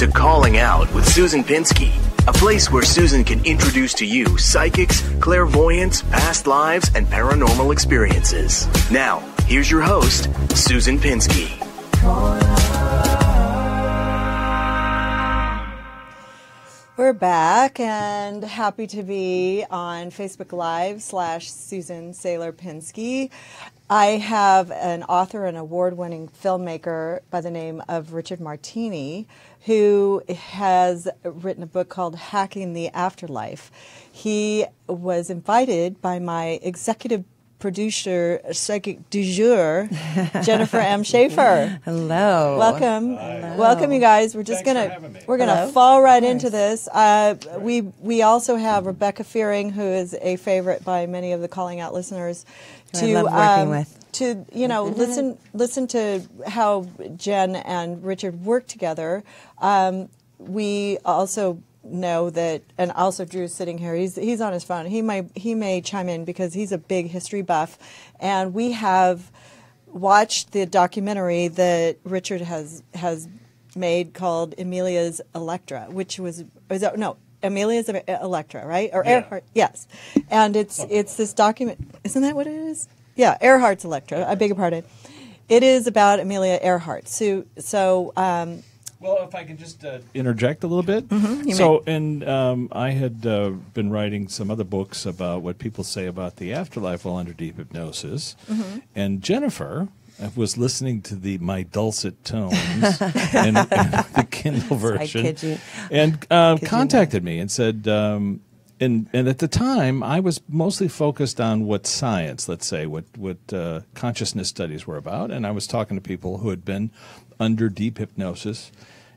to Calling Out with Susan Pinsky, a place where Susan can introduce to you psychics, clairvoyance, past lives, and paranormal experiences. Now, here's your host, Susan Pinsky. We're back and happy to be on Facebook Live / Susan Saylor Pinsky. I have an author and award-winning filmmaker by the name of Richard Martini, who has written a book called Hacking the Afterlife. He was invited by my executive producer, Psychic du jour, Jennifer M. Shaffer. Hello. Welcome. Hello. Welcome, you guys. We're just gonna fall right into this. We also have Rebecca Fearing, who is a favorite by many of the Calling Out listeners. To listen to how Jen and Richard work together. We also know that, and also Drew's sitting here. He's on his phone. He may chime in because he's a big history buff, and we have watched the documentary that Richard has made called Amelia's Electra, which was Amelia's Electra, right? Or Earhart, yes. And it's this document. Isn't that what it is? Yeah, Earhart's Electra. I beg your pardon. It is about Amelia Earhart. So well, if I can just interject a little bit. Mm-hmm, I had been writing some other books about what people say about the afterlife while under deep hypnosis. Mm-hmm. And Jennifer was listening to my dulcet tones and the Kindle version, contacted me and said, and at the time I was mostly focused on what science, let's say, what consciousness studies were about, and I was talking to people who had been under deep hypnosis,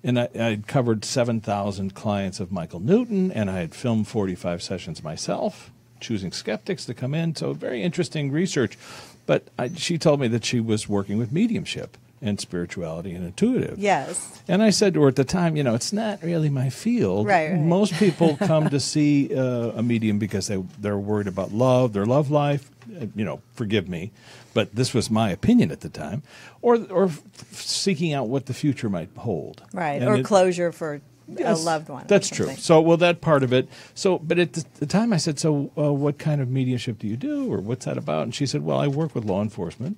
and I'd covered 7,000 clients of Michael Newton, and I had filmed 45 sessions myself, choosing skeptics to come in, so very interesting research. But she told me that she was working with mediumship and spirituality and intuitive. Yes. And I said to her at the time, you know, it's not really my field. Right. Most people come to see a medium because they're worried about love, their love life. You know, forgive me, but this was my opinion at the time, or seeking out what the future might hold. Right. And closure for. Yes, a loved one. That's true. So, well, that part of it. So, but at the time I said, so what kind of mediumship do you do, or what's that about? And she said, well, I work with law enforcement,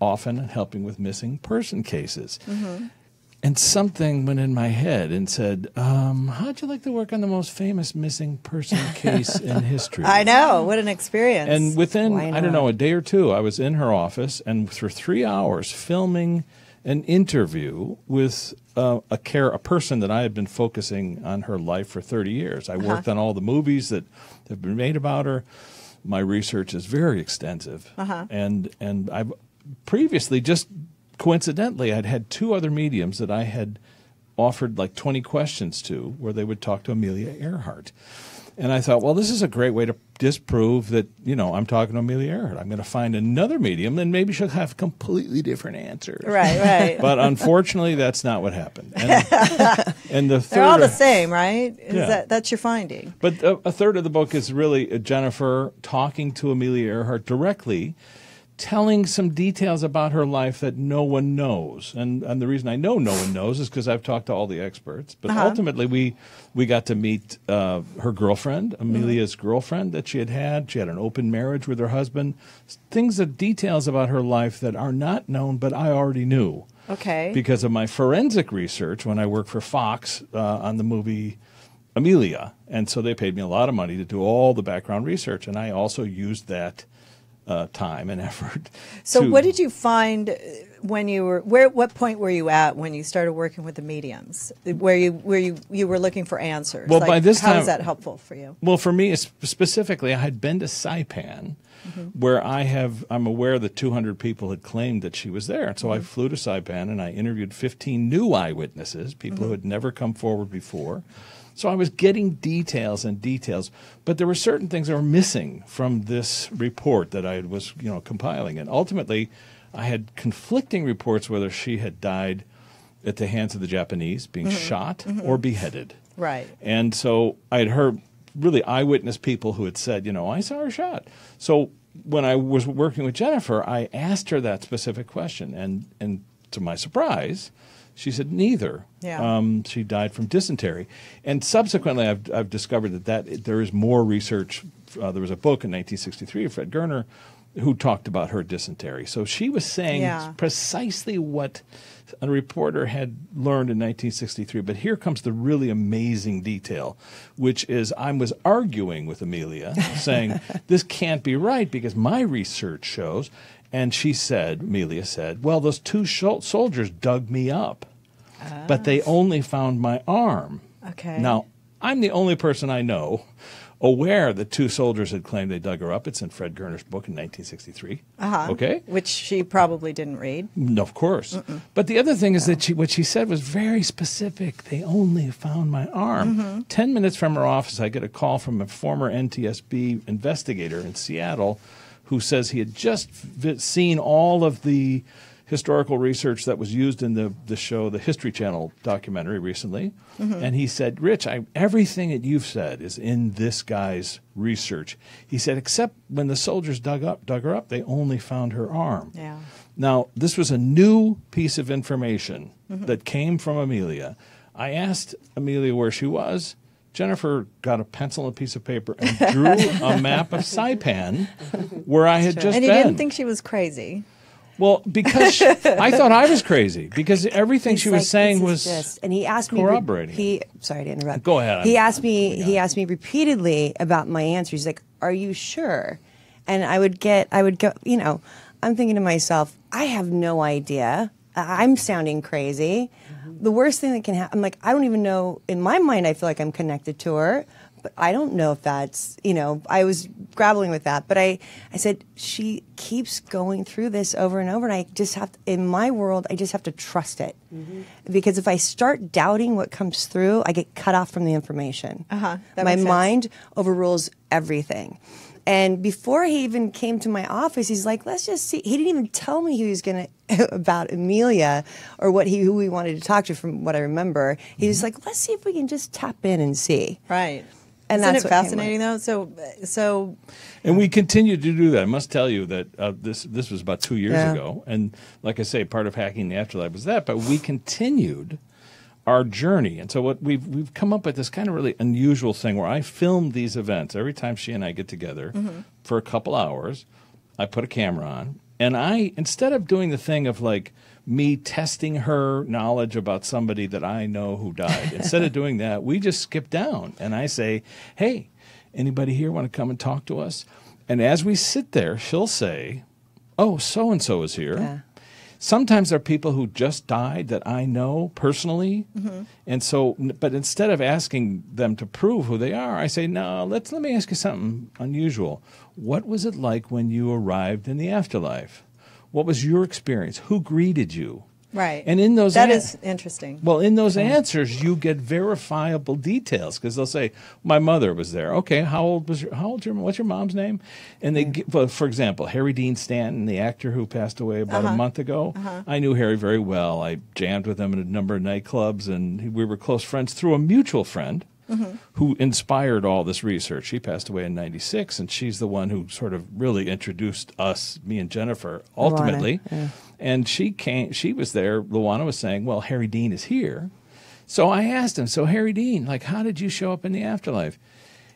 often helping with missing person cases. Mm-hmm. And something went in my head and said, how'd you like to work on the most famous missing person case in history? I know. What an experience. And within, I don't know, a day or two, I was in her office, and for 3 hours filming an interview with a person that I had been focusing on her life for 30 years. I worked on all the movies that have been made about her. My research is very extensive. And I've previously, just coincidentally, I'd had two other mediums that I had offered like 20 questions to, where they would talk to Amelia Earhart. And I thought, well, this is a great way to disprove that, you know, I'm talking to Amelia Earhart. I'm going to find another medium, and maybe she'll have completely different answers. Right, right. But unfortunately, that's not what happened. And they're all the same, right? Yeah. That's your finding. But a third of the book is really Jennifer talking to Amelia Earhart directly, telling some details about her life that no one knows. And the reason I know no one knows is because I've talked to all the experts. But ultimately, we got to meet her girlfriend, Amelia's girlfriend that she had had. She had an open marriage with her husband. Details about her life that are not known, but I already knew. Okay. Because of my forensic research when I worked for Fox on the movie Amelia. And so they paid me a lot of money to do all the background research. And I also used that time and effort. So what did you find when you were, what point were you at when you started working with the mediums, where you were looking for answers? Well, like, by this time, how is that helpful for you? Well, for me specifically, I had been to Saipan, where I'm aware that 200 people had claimed that she was there. And so I flew to Saipan and I interviewed 15 new eyewitnesses, people who had never come forward before. So I was getting details, but there were certain things that were missing from this report that I was, you know, compiling. And ultimately, I had conflicting reports whether she had died at the hands of the Japanese, being shot or beheaded. Right. And so I had heard really eyewitness people who had said, you know, I saw her shot. So when I was working with Jennifer, I asked her that specific question, and to my surprise, she said neither. Yeah. She died from dysentery. And subsequently, I've discovered that there is more research. There was a book in 1963 of Fred Goerner who talked about her dysentery. So she was saying precisely what a reporter had learned in 1963. But here comes the really amazing detail, which is I was arguing with Amelia saying, this can't be right because my research shows. And she said, Amelia said, well, those two soldiers dug me up, but they only found my arm. Okay. Now, I'm the only person I know aware that two soldiers had claimed they dug her up. It's in Fred Goerner's book in 1963. Okay, which she probably didn't read. No, of course. But the other thing is that what she said was very specific. They only found my arm. 10 minutes from her office, I get a call from a former NTSB investigator in Seattle who says he had just seen all of the historical research that was used in the show, the History Channel documentary recently. And he said, Rich, everything that you've said is in this guy's research. He said, except when the soldiers dug her up, they only found her arm. Yeah. Now, this was a new piece of information that came from Amelia. I asked Amelia where she was. Jennifer got a pencil and a piece of paper and drew a map of Saipan where I had just been. And he didn't think she was crazy. Well, because I thought I was crazy because everything she was saying was just, and he asked corroborating. Sorry to interrupt. Go ahead. He asked me repeatedly about my answer. He's like, "Are you sure?" And I would go. You know, I'm thinking to myself, I have no idea. I'm sounding crazy. The worst thing that can happen. I'm like, I don't even know. In my mind, I feel like I'm connected to her. I don't know if that's, you know, I was grappling with that. But I said, she keeps going through this over and over. And I just have to, in my world, I just have to trust it. Because if I start doubting what comes through, I get cut off from the information. My mind overrules everything. And before he even came to my office, he's like, let's just see. He didn't even tell me he was going to, about Amelia or what he, who he wanted to talk to from what I remember. He was like, let's see if we can just tap in and see. Right. And isn't it fascinating, though? So, and we continue to do that. I must tell you that this was about 2 years ago, and like I say, part of Hacking the Afterlife was that. But we continued our journey, and so what we've come up with this kind of really unusual thing where I filmed these events every time she and I get together for a couple hours. I put a camera on, and I instead of doing the thing of like me testing her knowledge about somebody that I know who died. Instead of doing that, we just skip down. And I say, hey, anybody here want to come and talk to us? And as we sit there, she'll say, oh, so-and-so is here. Yeah. Sometimes there are people who just died that I know personally. And so, but instead of asking them to prove who they are, I say, no, let me ask you something unusual. What was it like when you arrived in the afterlife? What was your experience? Who greeted you? Right. And in those that is interesting. Well, in those answers, you get verifiable details because they'll say, my mother was there. Okay, what's your mom's name? And they well, for example, Harry Dean Stanton, the actor who passed away about a month ago. I knew Harry very well. I jammed with him in a number of nightclubs, and we were close friends through a mutual friend who inspired all this research. She passed away in 96, and she's the one who sort of really introduced us, me and Jennifer, ultimately. And she was there. Luana was saying, well, Harry Dean is here. So I asked him, so Harry Dean, like, how did you show up in the afterlife?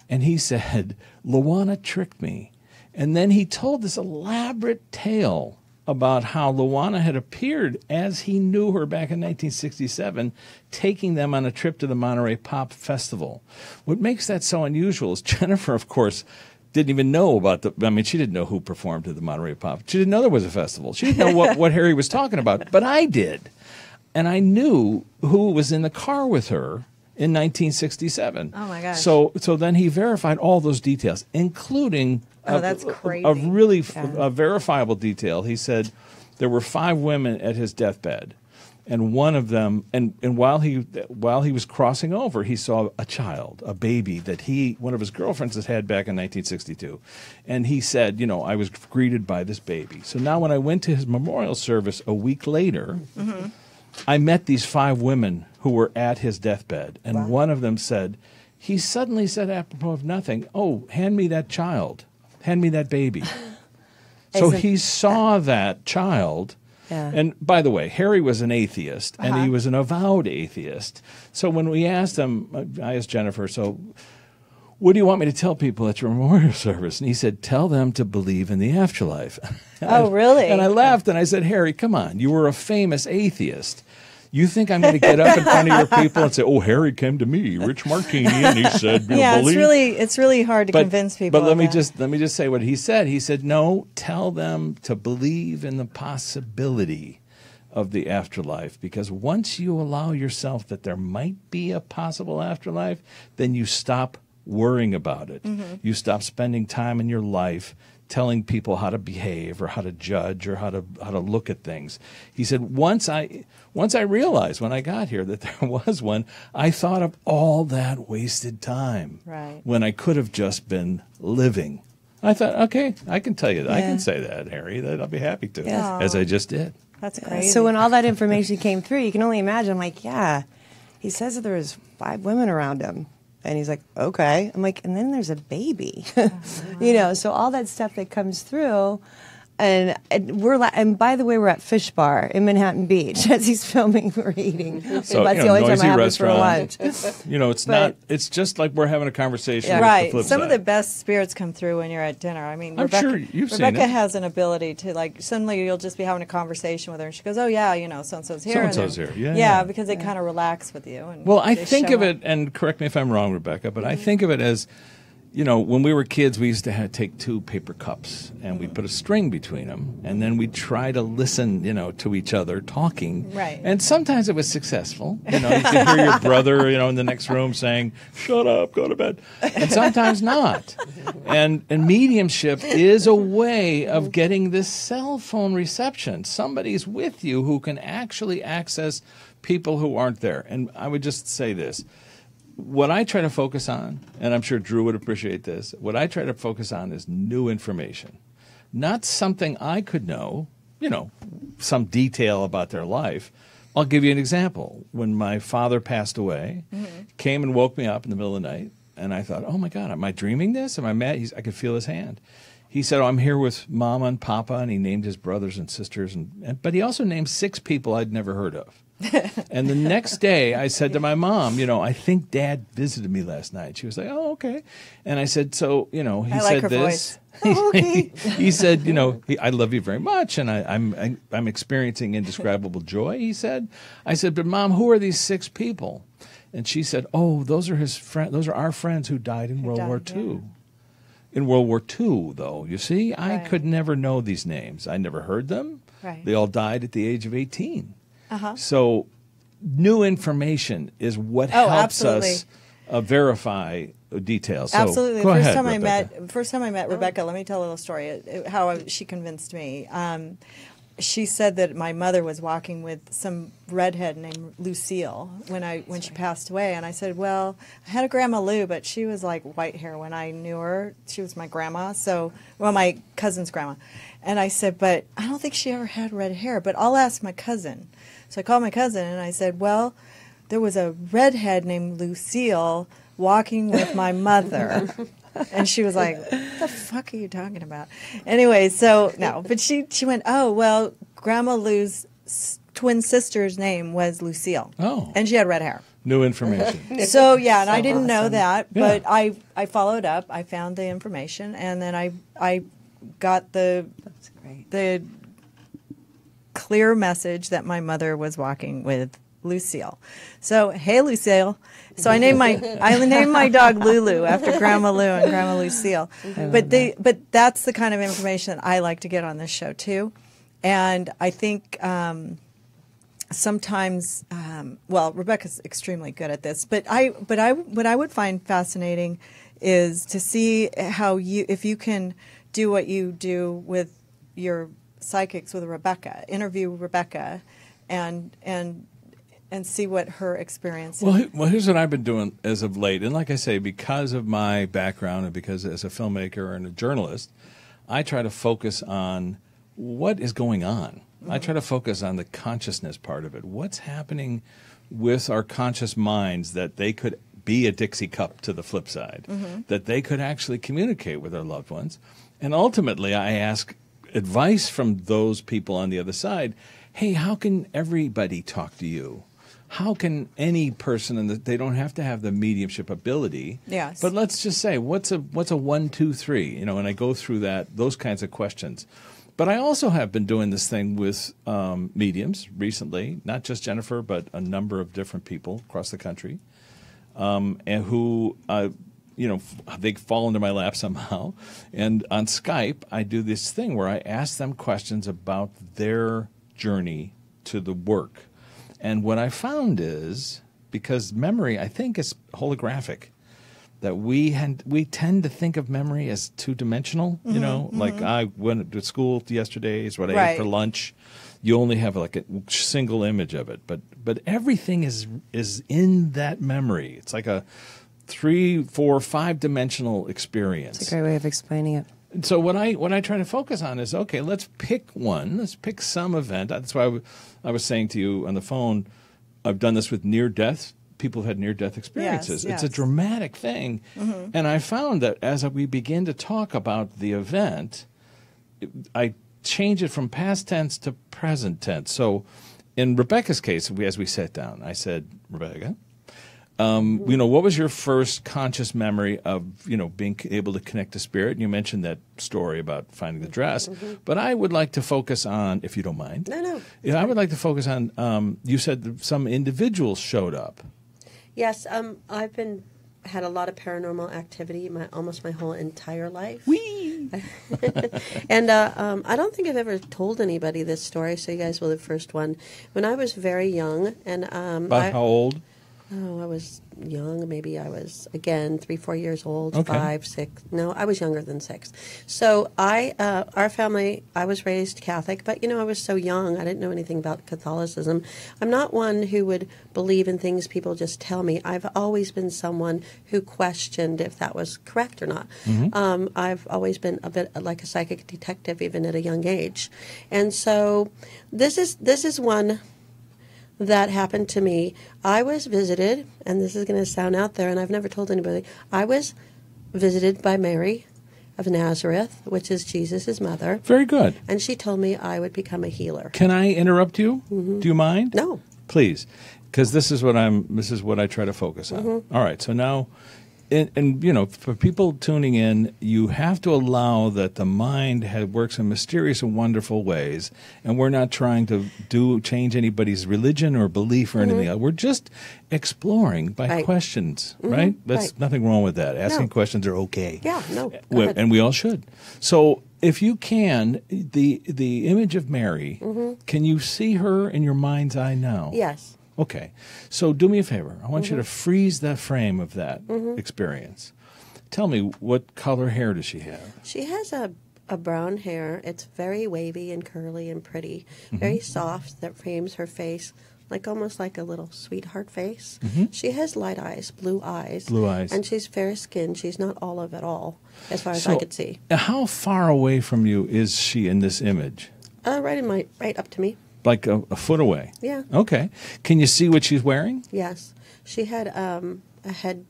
And he said, Luana tricked me. And then he told this elaborate tale about how Luana had appeared as he knew her back in 1967, taking them on a trip to the Monterey Pop Festival. What makes that so unusual is Jennifer, of course, didn't even know about the – I mean, she didn't know who performed at the Monterey Pop. She didn't know there was a festival. She didn't know what Harry was talking about, but I did. And I knew who was in the car with her in 1967. Oh, my gosh. So then he verified all those details, including – oh, that's crazy. A really a verifiable detail. He said there were 5 women at his deathbed, and one of them, and while he was crossing over, he saw a child, a baby that one of his girlfriends had had back in 1962. And he said, you know, I was greeted by this baby. So now when I went to his memorial service a week later, I met these 5 women who were at his deathbed, and one of them said, he suddenly said apropos of nothing, oh, hand me that child. Hand me that baby. So he saw that child Yeah. And by the way, Harry was an atheist, and he was an avowed atheist. So when we asked him, I asked Jennifer, so what do you want me to tell people at your memorial service? And he said, tell them to believe in the afterlife. Oh, really? And I laughed, and I said, Harry, come on. You were a famous atheist. You think I'm going to get up in front of your people and say, oh, Harry came to me, Rich Martini, and he said, yeah, believe. It's really hard to convince people. But let me just say what he said. He said, no, tell them to believe in the possibility of the afterlife, because once you allow yourself that there might be a possible afterlife, then you stop worrying about it. Mm-hmm. You stop spending time in your life telling people how to behave or how to judge or how to look at things. He said, once I realized when I got here that there was one, I thought of all that wasted time when I could have just been living. I thought, okay, I can tell you that. Yeah. I can say that, Harry, that I'll be happy to, as I just did. That's crazy. So when all that information came through, you can only imagine, like, yeah, he says that there was 5 women around him. And he's like, okay. I'm like, and then there's a baby, you know. So all that stuff that comes through, and by the way, we're at Fish Bar in Manhattan Beach as he's filming. We're eating. So, that's the only time I have it for lunch. You know, it's not. It's just like we're having a conversation. Yeah, right. Some of the best spirits come through when you're at dinner. I mean, Rebecca has an ability to, like, suddenly you'll just be having a conversation with her, and she goes, "Oh yeah, you know, so and so's here." So and so's here. Yeah. Yeah, because they kind of relax with you. And well, I think of it, and correct me if I'm wrong, Rebecca, but I think of it as, you know, when we were kids, we used to take 2 paper cups and we put a string between them, and then we try to listen, you know, to each other talking. Right. And sometimes it was successful. You know, you could hear your brother, you know, in the next room saying, "Shut up, go to bed." And sometimes not. And mediumship is a way of getting this cell phone reception. Somebody's with you who can actually access people who aren't there. And I would just say this. What I try to focus on, and I'm sure Drew would appreciate this, what I try to focus on is new information. Not something I could know, you know, some detail about their life. I'll give you an example. When my father passed away, came and woke me up in the middle of the night, and I thought, oh, my God, am I dreaming this? Am I mad? I could feel his hand. He said, oh, I'm here with Mama and Papa, and he named his brothers and sisters. But he also named 6 people I'd never heard of. And the next day, I said to my mom, you know, I think Dad visited me last night. She was like, oh, okay. And I said, so, you know, he said this. Oh, okay. He said, you know, I love you very much, and I'm experiencing indescribable joy, he said. I said, but Mom, who are these 6 people? And she said, oh, those are his friends. Those are our friends who died in World War II. Yeah. In World War II, though, you see, I could never know these names. I never heard them. Right. They all died at the age of 18. So new information is what helps us verify details. Absolutely. So, first time I met Rebecca, let me tell a little story, how she convinced me. She said that my mother was walking with some redhead named Lucille when she passed away. And I said, well, I had a Grandma Lou, but she was like white hair when I knew her. She was my grandma, so, well, my cousin's grandma. And I said, but I don't think she ever had red hair, but I'll ask my cousin. So I called my cousin and I said, well, there was a redhead named Lucille walking with my mother. And she was like, what the fuck are you talking about? Anyway, so, no. But she went, oh, well, Grandma Lou's twin sister's name was Lucille. Oh. And she had red hair. New information. So, yeah, and so I didn't know that. Yeah. But I followed up. I found the information. And then I got the clear message that my mother was walking with Lucille. So, hey, Lucille. So I named my dog Lulu after Grandma Lou and Grandma Lucille. But that's the kind of information that I like to get on this show too. And I think sometimes, well, Rebecca's extremely good at this, but what I would find fascinating is to see how if you can do what you do with your psychics with Rebecca, interview Rebecca and see what her experience is. Well, here's what I've been doing as of late. And like I say, because of my background and because as a filmmaker and a journalist, I try to focus on what is going on. I try to focus on the consciousness part of it. What's happening with our conscious minds that they could be a Dixie cup to the flip side, that they could actually communicate with their loved ones. And ultimately, I ask advice from those people on the other side. hey, how can everybody talk to you? How can any person, and they don't have to have the mediumship ability, yes, but let's just say, what's a 1, 2, 3, you know, and I go through that, those kinds of questions. But I also have been doing this thing with mediums recently, not just Jennifer, but a number of different people across the country, and who, you know, they fall into my lap somehow. And on Skype, I do this thing where I ask them questions about their journey to the work. And what I found is, because memory, I think, is holographic, that we tend to think of memory as two-dimensional, you know, like I went to school yesterday, is what I ate for lunch. You only have like a single image of it, but everything is in that memory. It's like a 3, 4, 5-dimensional experience. That's a great way of explaining it. So what I try to focus on is, okay, let's pick one. Let's pick some event. That's why I was saying to you on the phone, I've done this with near-death. People have had near-death experiences. Yes, yes. It's a dramatic thing. Mm-hmm. And I found that as we begin to talk about the event, I change it from past tense to present tense. So in Rebecca's case, as we sat down, I said, Rebecca, you know, what was your first conscious memory of, you know, being able to connect to spirit? And you mentioned that story about finding the dress. Mm-hmm. But I would like to focus on, if you don't mind. No, no. Yeah, I would like to focus on, you said that some individuals showed up. Yes, I've had a lot of paranormal activity almost my whole entire life. Whee! And I don't think I've ever told anybody this story, so you guys will be the first one. When I was very young, and how old? Oh, I was young. Maybe I was, again, 3, 4 years old, okay. 5, 6. No, I was younger than 6. So our family, I was raised Catholic, but, you know, I was so young. I didn't know anything about Catholicism. I'm not one who would believe in things people just tell me. I've always been someone who questioned if that was correct or not. Mm-hmm. I've always been a bit like a psychic detective, even at a young age. And so this is one that happened to me. I was visited, and this is going to sound out there, and I've never told anybody, I was visited by Mary of Nazareth, which is Jesus' mother. Very good. And she told me I would become a healer. Can I interrupt you? Mm-hmm. Do you mind? No. Please, because this is what I try to focus on. Mm-hmm. All right, so now, and you know, for people tuning in, you have to allow that the mind works in mysterious and wonderful ways, and we're not trying to change anybody's religion or belief or anything else. We're just exploring by questions, right? That's nothing wrong with that. Asking questions are okay. Yeah, no, go ahead. And we all should. So if you can, the image of Mary, can you see her in your mind's eye now? Yes. Okay, so do me a favor. I want you to freeze the frame of that experience. Tell me, what color hair does she have? She has a brown hair. It's very wavy and curly and pretty, very soft, that frames her face, like almost like a little sweetheart face. She has light eyes, blue eyes. Blue eyes. And she's fair-skinned. She's not olive at all, as far as I could see. How far away from you is she in this image? Right up to me. Like a foot away? Yeah. Okay. Can you see what she's wearing? Yes. She had a head,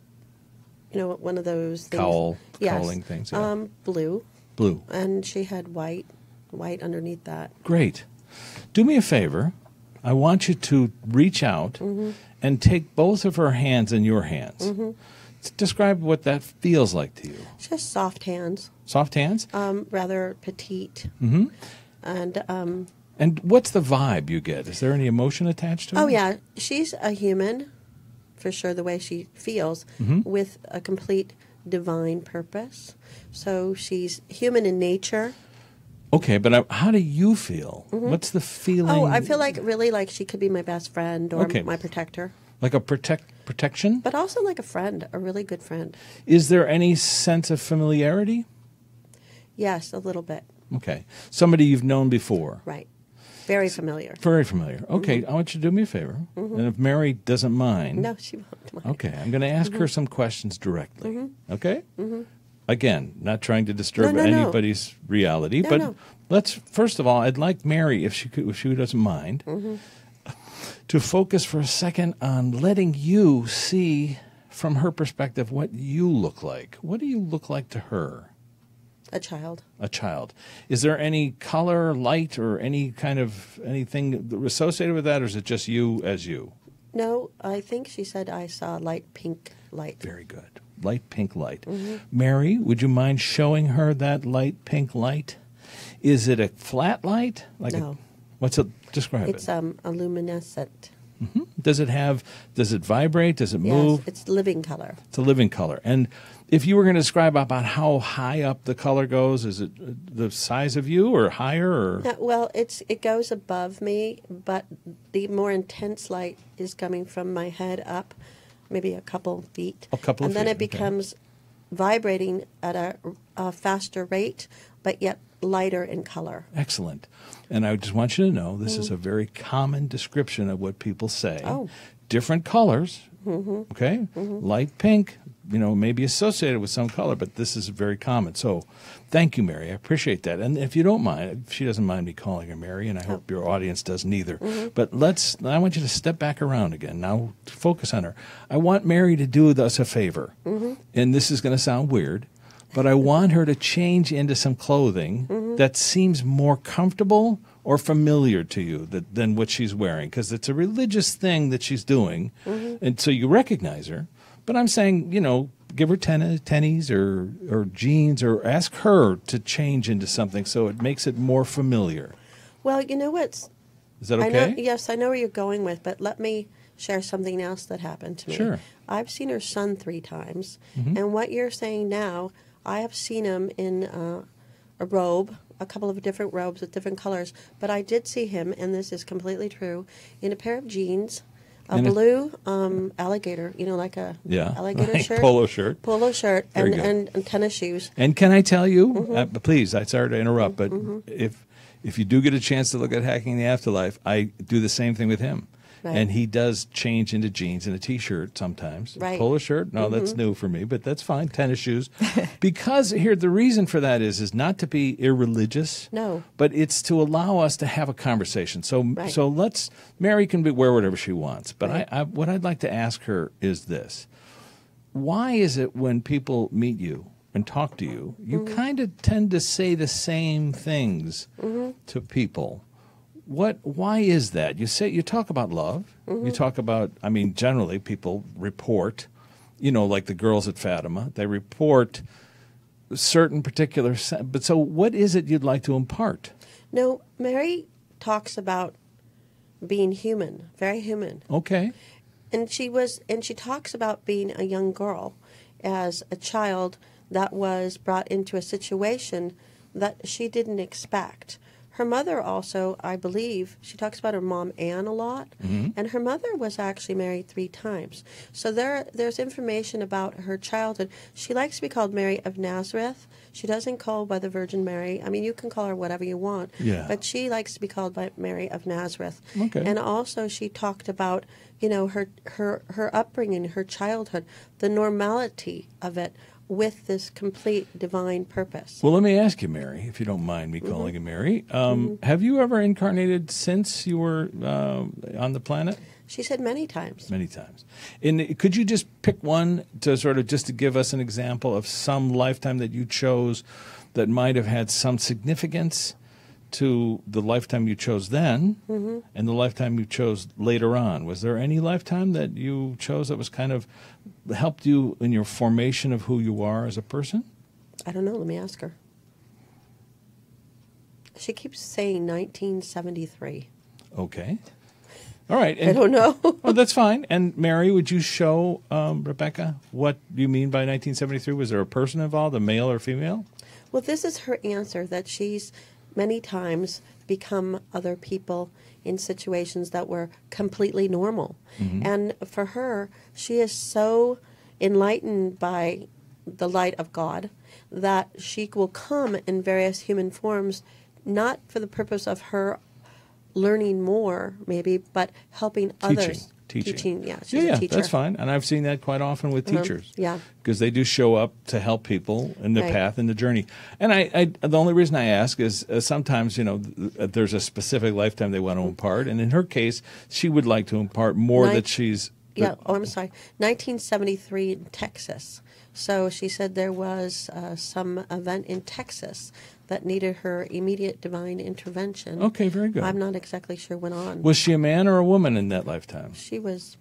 you know, one of those things. Cowling things. Yeah. Blue. Blue. And she had white underneath that. Great. Do me a favor. I want you to reach out and take both of her hands in your hands. Describe what that feels like to you. She has soft hands. Soft hands? Rather petite. And and what's the vibe you get? Is there any emotion attached to her? Oh, yeah. She's a human, for sure, the way she feels, with a complete divine purpose. So she's human in nature. Okay, but how do you feel? What's the feeling? Oh, I feel like really like she could be my best friend or my protector. Like a protection? But also like a friend, a really good friend. Is there any sense of familiarity? Yes, a little bit. Okay. Somebody you've known before. Right. Very familiar. Very familiar. Okay, I want you to do me a favor, and if Mary doesn't mind. No, she won't mind. Okay, I'm going to ask her some questions directly, okay? Again, not trying to disturb anybody's reality, but let's, first of all, I'd like Mary, if she doesn't mind, to focus for a second on letting you see from her perspective what you look like. What do you look like to her? A child. A child. Is there any color, light, or any kind of anything associated with that, or is it just you as you? No, I think she said I saw light pink light. Very good. Light pink light. Mm-hmm. Mary, would you mind showing her that light pink light? Is it a flat light? Like no. What's it? Describe it. It's luminescent. Mm-hmm. Does it have, does it vibrate? Does it move? Yes, it's living color. It's a living color. And if you were going to describe about how high up the color goes, is it the size of you or higher? Or? Well, it goes above me, but the more intense light is coming from my head up, maybe a couple feet. A couple of feet. And then it becomes vibrating at a faster rate, but yet lighter in color. Excellent. And I just want you to know this is a very common description of what people say. Oh. Different colors, okay? Mm-hmm. Light pink, you know, maybe associated with some color, but this is very common. So thank you, Mary. I appreciate that. And if you don't mind, she doesn't mind me calling her Mary, and I hope your audience doesn't either. Mm-hmm. But I want you to step back around again. Now focus on her. I want Mary to do us a favor, and this is going to sound weird, but I want her to change into some clothing that seems more comfortable or familiar to you than what she's wearing, because it's a religious thing that she's doing, and so you recognize her. But I'm saying, you know, give her tennies or jeans, or ask her to change into something so it makes it more familiar. Well, you know what's... Is that okay? Yes, I know where you're going with, but let me share something else that happened to me. Sure. I've seen her son 3 times, and what you're saying now... I have seen him in a robe, a couple of different robes with different colors, but I did see him, and this is completely true, in a pair of jeans, a blue alligator, you know, like a alligator shirt. Polo shirt, and tennis shoes. And can I tell you, please, I'm sorry to interrupt, but if you do get a chance to look at Hacking the Afterlife, I do the same thing with him. Right. And he does change into jeans and a T-shirt sometimes. Right. Polo shirt? No, that's new for me, but that's fine. Tennis shoes. Because here, the reason for that is not to be irreligious. No. But it's to allow us to have a conversation. So so let's, Mary can wear whatever she wants. But what I'd like to ask her is this. Why is it when people meet you and talk to you, you kind of tend to say the same things to people? Why is that? You talk about love. You talk about, I mean, generally people report, you know, like the girls at Fatima, they report certain particular, but so what is it you'd like to impart? No, Mary talks about being human, very human. Okay. And she talks about being a young girl as a child that was brought into a situation that she didn't expect. Her mother also, I believe, she talks about her mom, Anne, a lot, and her mother was actually married 3 times. So there's information about her childhood. She likes to be called Mary of Nazareth. She doesn't call by the Virgin Mary. I mean, you can call her whatever you want, but she likes to be called by Mary of Nazareth. Okay. And also she talked about, you know, her upbringing, her childhood, the normality of it, with this complete divine purpose. Well, let me ask you, Mary, if you don't mind me calling you Mary. Have you ever incarnated since you were on the planet? She said many times. Many times. And could you just pick one to sort of just to give us an example of some lifetime that you chose that might have had some significance to the lifetime you chose then and the lifetime you chose later on? Was there any lifetime that you chose that was kind of helped you in your formation of who you are as a person? I don't know. Let me ask her. She keeps saying 1973. Okay. All right. And, I don't know. Oh, that's fine. And Mary, would you show Rebecca what you mean by 1973? Was there a person involved, a male or female? Well, this is her answer, that she's many times become other people in situations that were completely normal. And for her, she is so enlightened by the light of God that she will come in various human forms, not for the purpose of her learning more, maybe, but helping others. Teaching. Yeah, she's a teacher. That's fine. And I've seen that quite often with teachers. Yeah. Because they do show up to help people in the path and the journey. And the only reason I ask is sometimes, you know, there's a specific lifetime they want to impart. And in her case, she would like to impart more that she's Yeah, oh, I'm sorry, 1973 in Texas. So she said there was some event in Texas that needed her immediate divine intervention. Okay, very good. I'm not exactly sure when on. Was she a man or a woman in that lifetime? She was,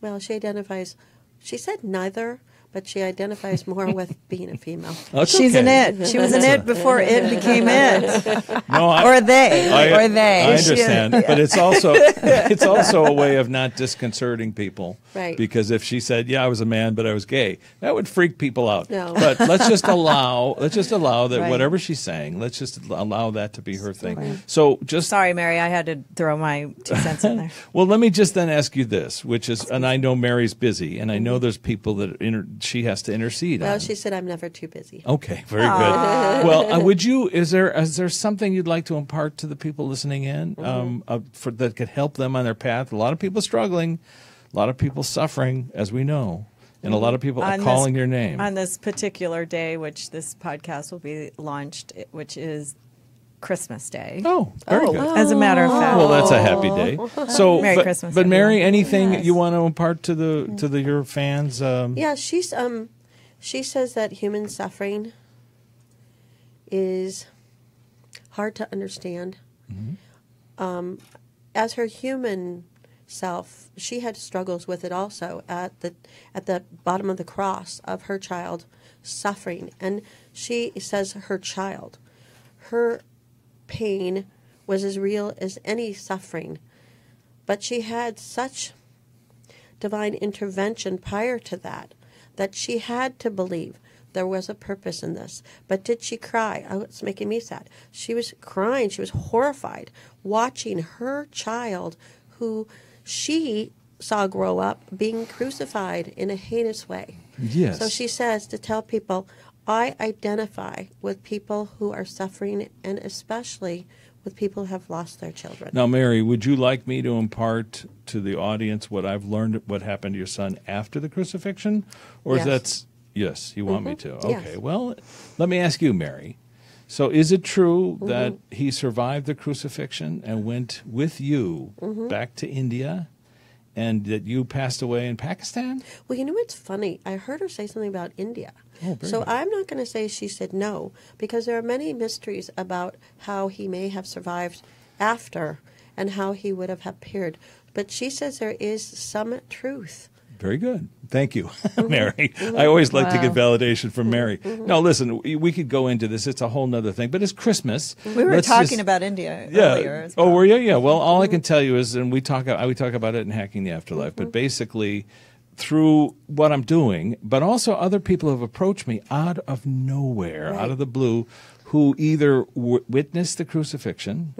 well, she identifies, she said neither, but she identifies more with being a female. That's She's okay. an it. She was an it before it became it. No, or they. Or they. I understand. But it's also a way of not disconcerting people. Right. Because if she said, yeah, I was a man, but I was gay, that would freak people out. No. But let's just allow that right. whatever she's saying, let's just allow that to be her thing. Right. So just sorry, Mary, I had to throw my 2 cents in there. Well, let me just then ask you this, which is, and I know Mary's busy, and I know there's people that she has to intercede. Well, she said, I'm never too busy. Okay, very good. Well, would you, is there something you'd like to impart to the people listening in that could help them on their path? A lot of people struggling, a lot of people suffering, as we know, and a lot of people are calling your name. On this particular day, which this podcast will be launched, which is Christmas Day. Oh, very good. As a matter of fact. Well, that's a happy day. So, Merry Christmas. But Mary, anything you want to impart to the your fans? Yeah, she says that human suffering is hard to understand. Mm-hmm. As her human self, she had struggles with it also at the bottom of the cross of her child suffering, and she says her child. Her pain was as real as any suffering, but she had such divine intervention prior to that, that she had to believe there was a purpose in this. But did she cry? Oh, it's making me sad. She was crying. She was horrified watching her child, who she saw grow up, being crucified in a heinous way. Yes. So she says to tell people, I identify with people who are suffering, and especially with people who have lost their children. Now, Mary, would you like me to impart to the audience what I've learned, what happened to your son after the crucifixion? Or yes. Yes, you want me to. Okay, yes. Well, let me ask you, Mary. So is it true that he survived the crucifixion and went with you back to India? And that you passed away in Pakistan? Well, you know what's funny? I heard her say something about India. Oh, so good. I'm not going to say she said no, because there are many mysteries about how he may have survived after and how he would have appeared. But she says there is some truth. Very good. Thank you, Mary. I always like to get validation from Mary. Now, listen, we could go into this. It's a whole other thing, but it's Christmas. We were talking about India earlier as well. Oh, were you? Yeah. Well, all I can tell you is, and we talk about it in Hacking the Afterlife, but basically through what I'm doing, but also other people have approached me out of nowhere, out of the blue, who either witnessed the crucifixion,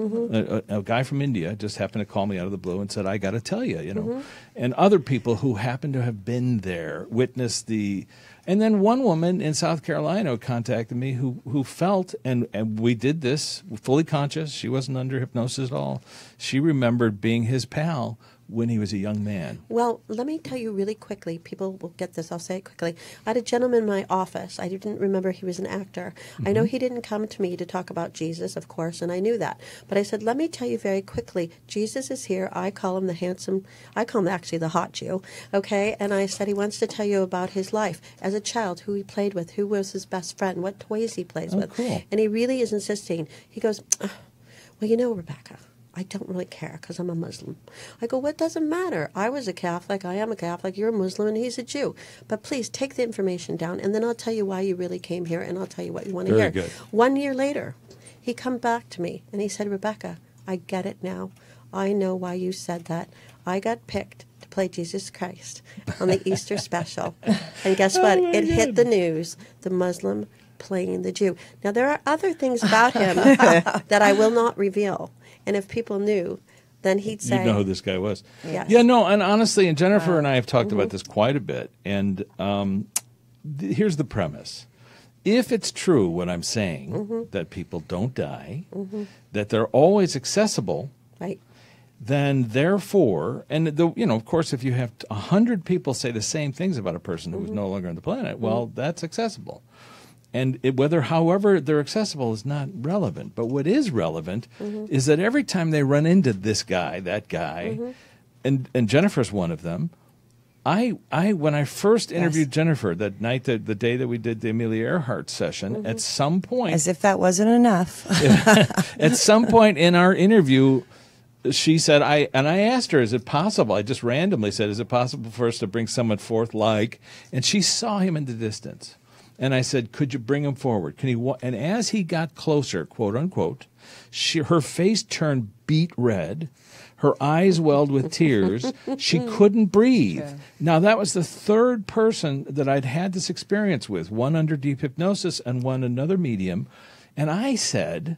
a guy from India just happened to call me out of the blue and said, I got to tell you, you know, and other people who happened to have been there witnessed the, and then one woman in South Carolina contacted me who felt, and we did this fully conscious, she wasn't under hypnosis at all, she remembered being his pal when he was a young man. Well, let me tell you really quickly. People will get this. I'll say it quickly. I had a gentleman in my office. I didn't remember he was an actor. I know he didn't come to me to talk about Jesus, of course, and I knew that. But I said, let me tell you very quickly. Jesus is here. I call him the handsome. I call him actually the hot Jew. Okay? And I said he wants to tell you about his life as a child, who he played with, who was his best friend, what toys he plays with. Cool. And he really is insisting. He goes, well, you know, Rebecca, I don't really care because I'm a Muslim. I go, what doesn't matter? I was a Catholic. I am a Catholic. You're a Muslim, and he's a Jew. But please take the information down, and then I'll tell you why you really came here, and I'll tell you what you want to hear. Good. 1 year later, he come back to me, and he said, Rebecca, I get it now. I know why you said that. I got picked to play Jesus Christ on the Easter special. And guess what? It hit the news. The Muslim playing the Jew. Now, there are other things about him that I will not reveal. And if people knew, then he'd say, you know who this guy was. Yes. Yeah, no, and honestly, and Jennifer and I have talked about this quite a bit. And here's the premise. If it's true what I'm saying, that people don't die, that they're always accessible, right? Then therefore, and you know, of course, if you have 100 people say the same things about a person who's no longer on the planet, well, that's accessible. And however they're accessible is not relevant. But what is relevant is that every time they run into this guy, that guy, and Jennifer's one of them. I when I first interviewed Jennifer that night, the day that we did the Amelia Earhart session, at some point, as if that wasn't enough, at some point in our interview, she said, I asked her, is it possible? I just randomly said, is it possible for us to bring someone forth like? And she saw him in the distance, and I said, could you bring him forward? Can he? And as he got closer, quote unquote, her face turned beet red. Her eyes welled with tears. She couldn't breathe. Sure. Now, that was the third person that I'd had this experience with, one under deep hypnosis and one another medium. And I said,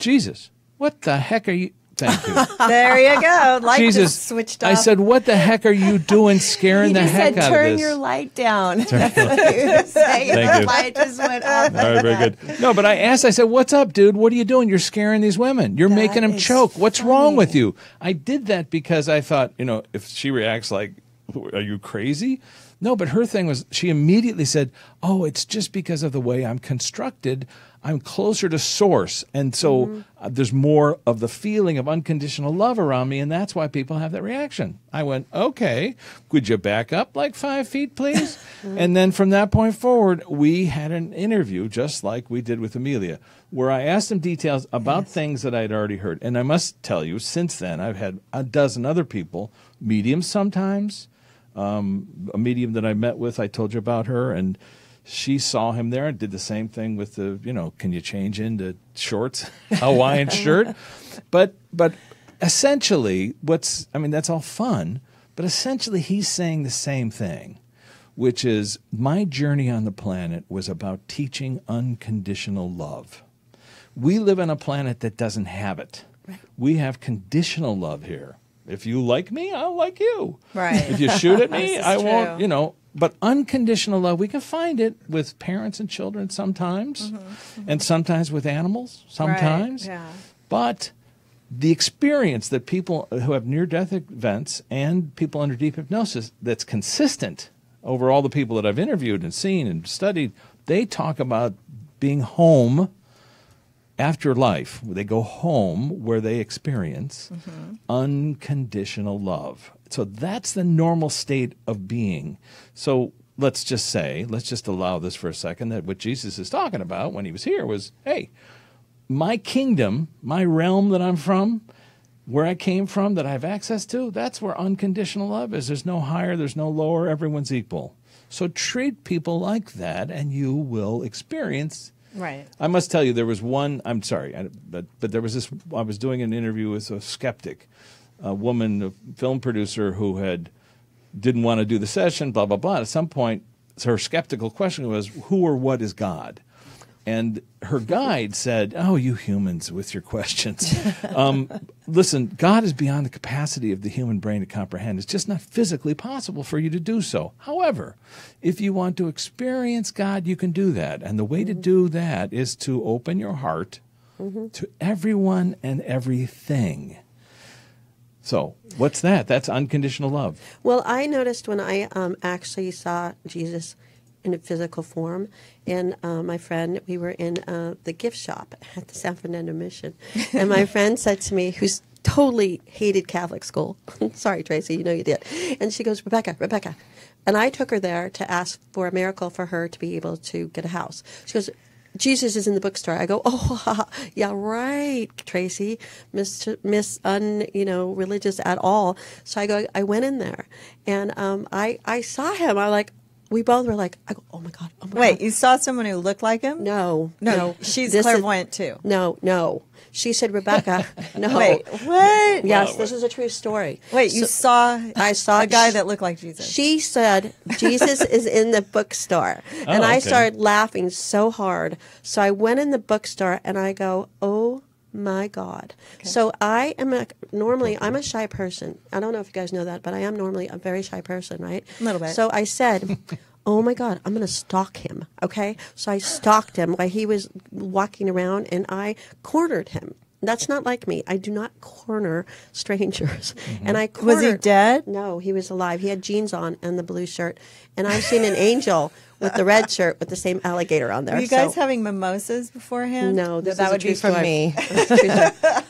Jesus, what the heck are you? Thank you. There you go. Light just switched off. I said, what the heck are you doing scaring the heck out of this? You said, turn your light down. That's what you were saying. Thank you. Light just went off. All right, very good. No, but I asked, I said, what's up, dude? What are you doing? You're scaring these women. You're making them choke. What's wrong with you? I did that because I thought, you know, if she reacts like, are you crazy? No, but her thing was, she immediately said, oh, it's just because of the way I'm constructed. I'm closer to source, and so there's more of the feeling of unconditional love around me, and that's why people have that reaction. I went, okay, could you back up like 5 feet, please? And then from that point forward, we had an interview just like we did with Amelia, where I asked him details about things that I'd already heard. And I must tell you, since then, I've had a dozen other people, mediums sometimes, a medium that I met with, I told you about her, and she saw him there and did the same thing with the, you know, can you change into shorts, Hawaiian shirt? But essentially what's, I mean, that's all fun, but essentially he's saying the same thing, which is my journey on the planet was about teaching unconditional love. We live on a planet that doesn't have it. Right. We have conditional love here. If you like me, I'll like you. Right. If you shoot at me, I won't, you know. But unconditional love, we can find it with parents and children sometimes, and sometimes with animals, sometimes. Right, yeah. But the experience that people who have near-death events and people under deep hypnosis that's consistent over all the people that I've interviewed and seen and studied, they talk about being home after life. They go home where they experience unconditional love. So that's the normal state of being. So let's just say, let's just allow this for a second, that what Jesus is talking about when he was here was, hey, my kingdom, my realm that I'm from, where I came from, that I have access to, that's where unconditional love is. There's no higher, there's no lower, everyone's equal. So treat people like that and you will experience. Right. I must tell you, there was one, I'm sorry, but there was this, I was doing an interview with a skeptic, a woman, a film producer who didn't want to do the session, blah, blah, blah. At some point, her skeptical question was, who or what is God? And her guide said, oh, you humans with your questions. Listen, God is beyond the capacity of the human brain to comprehend. It's just not physically possible for you to do so. However, if you want to experience God, you can do that. And the way to do that is to open your heart to everyone and everything. So what's that? That's unconditional love. Well, I noticed when I actually saw Jesus in a physical form, and my friend, we were in the gift shop at the San Fernando Mission, and my friend said to me, who's totally hated Catholic school, sorry, Tracy, you know you did, and she goes, Rebecca, Rebecca, and I took her there to ask for a miracle for her to be able to get a house. She goes, Jesus is in the bookstore. I go, oh, yeah, right, Tracy, religious at all. So I go, I went in there, and I saw him. I like, we both were like, I go, oh my God, oh my God. Wait, you saw someone who looked like him? No, no. She's clairvoyant too. No, no. She said, Rebecca, no. Wait, what? Yes, this is a true story. Wait, you saw? I saw a guy that looked like Jesus. She said, Jesus is in the bookstore. Oh, and I started laughing so hard. So I went in the bookstore and I go, oh my God. Okay. So I am normally, I'm a shy person. I don't know if you guys know that, but I am normally a very shy person, right? A little bit. So I said, oh my God, I'm going to stalk him, okay? So I stalked him while he was walking around, and I cornered him. That's not like me. I do not corner strangers. Mm-hmm. And I cornered, was he dead? No, he was alive. He had jeans on and the blue shirt. And I've seen an angel with the red shirt with the same alligator on there. Were you guys having mimosas beforehand? No, this that would be from me.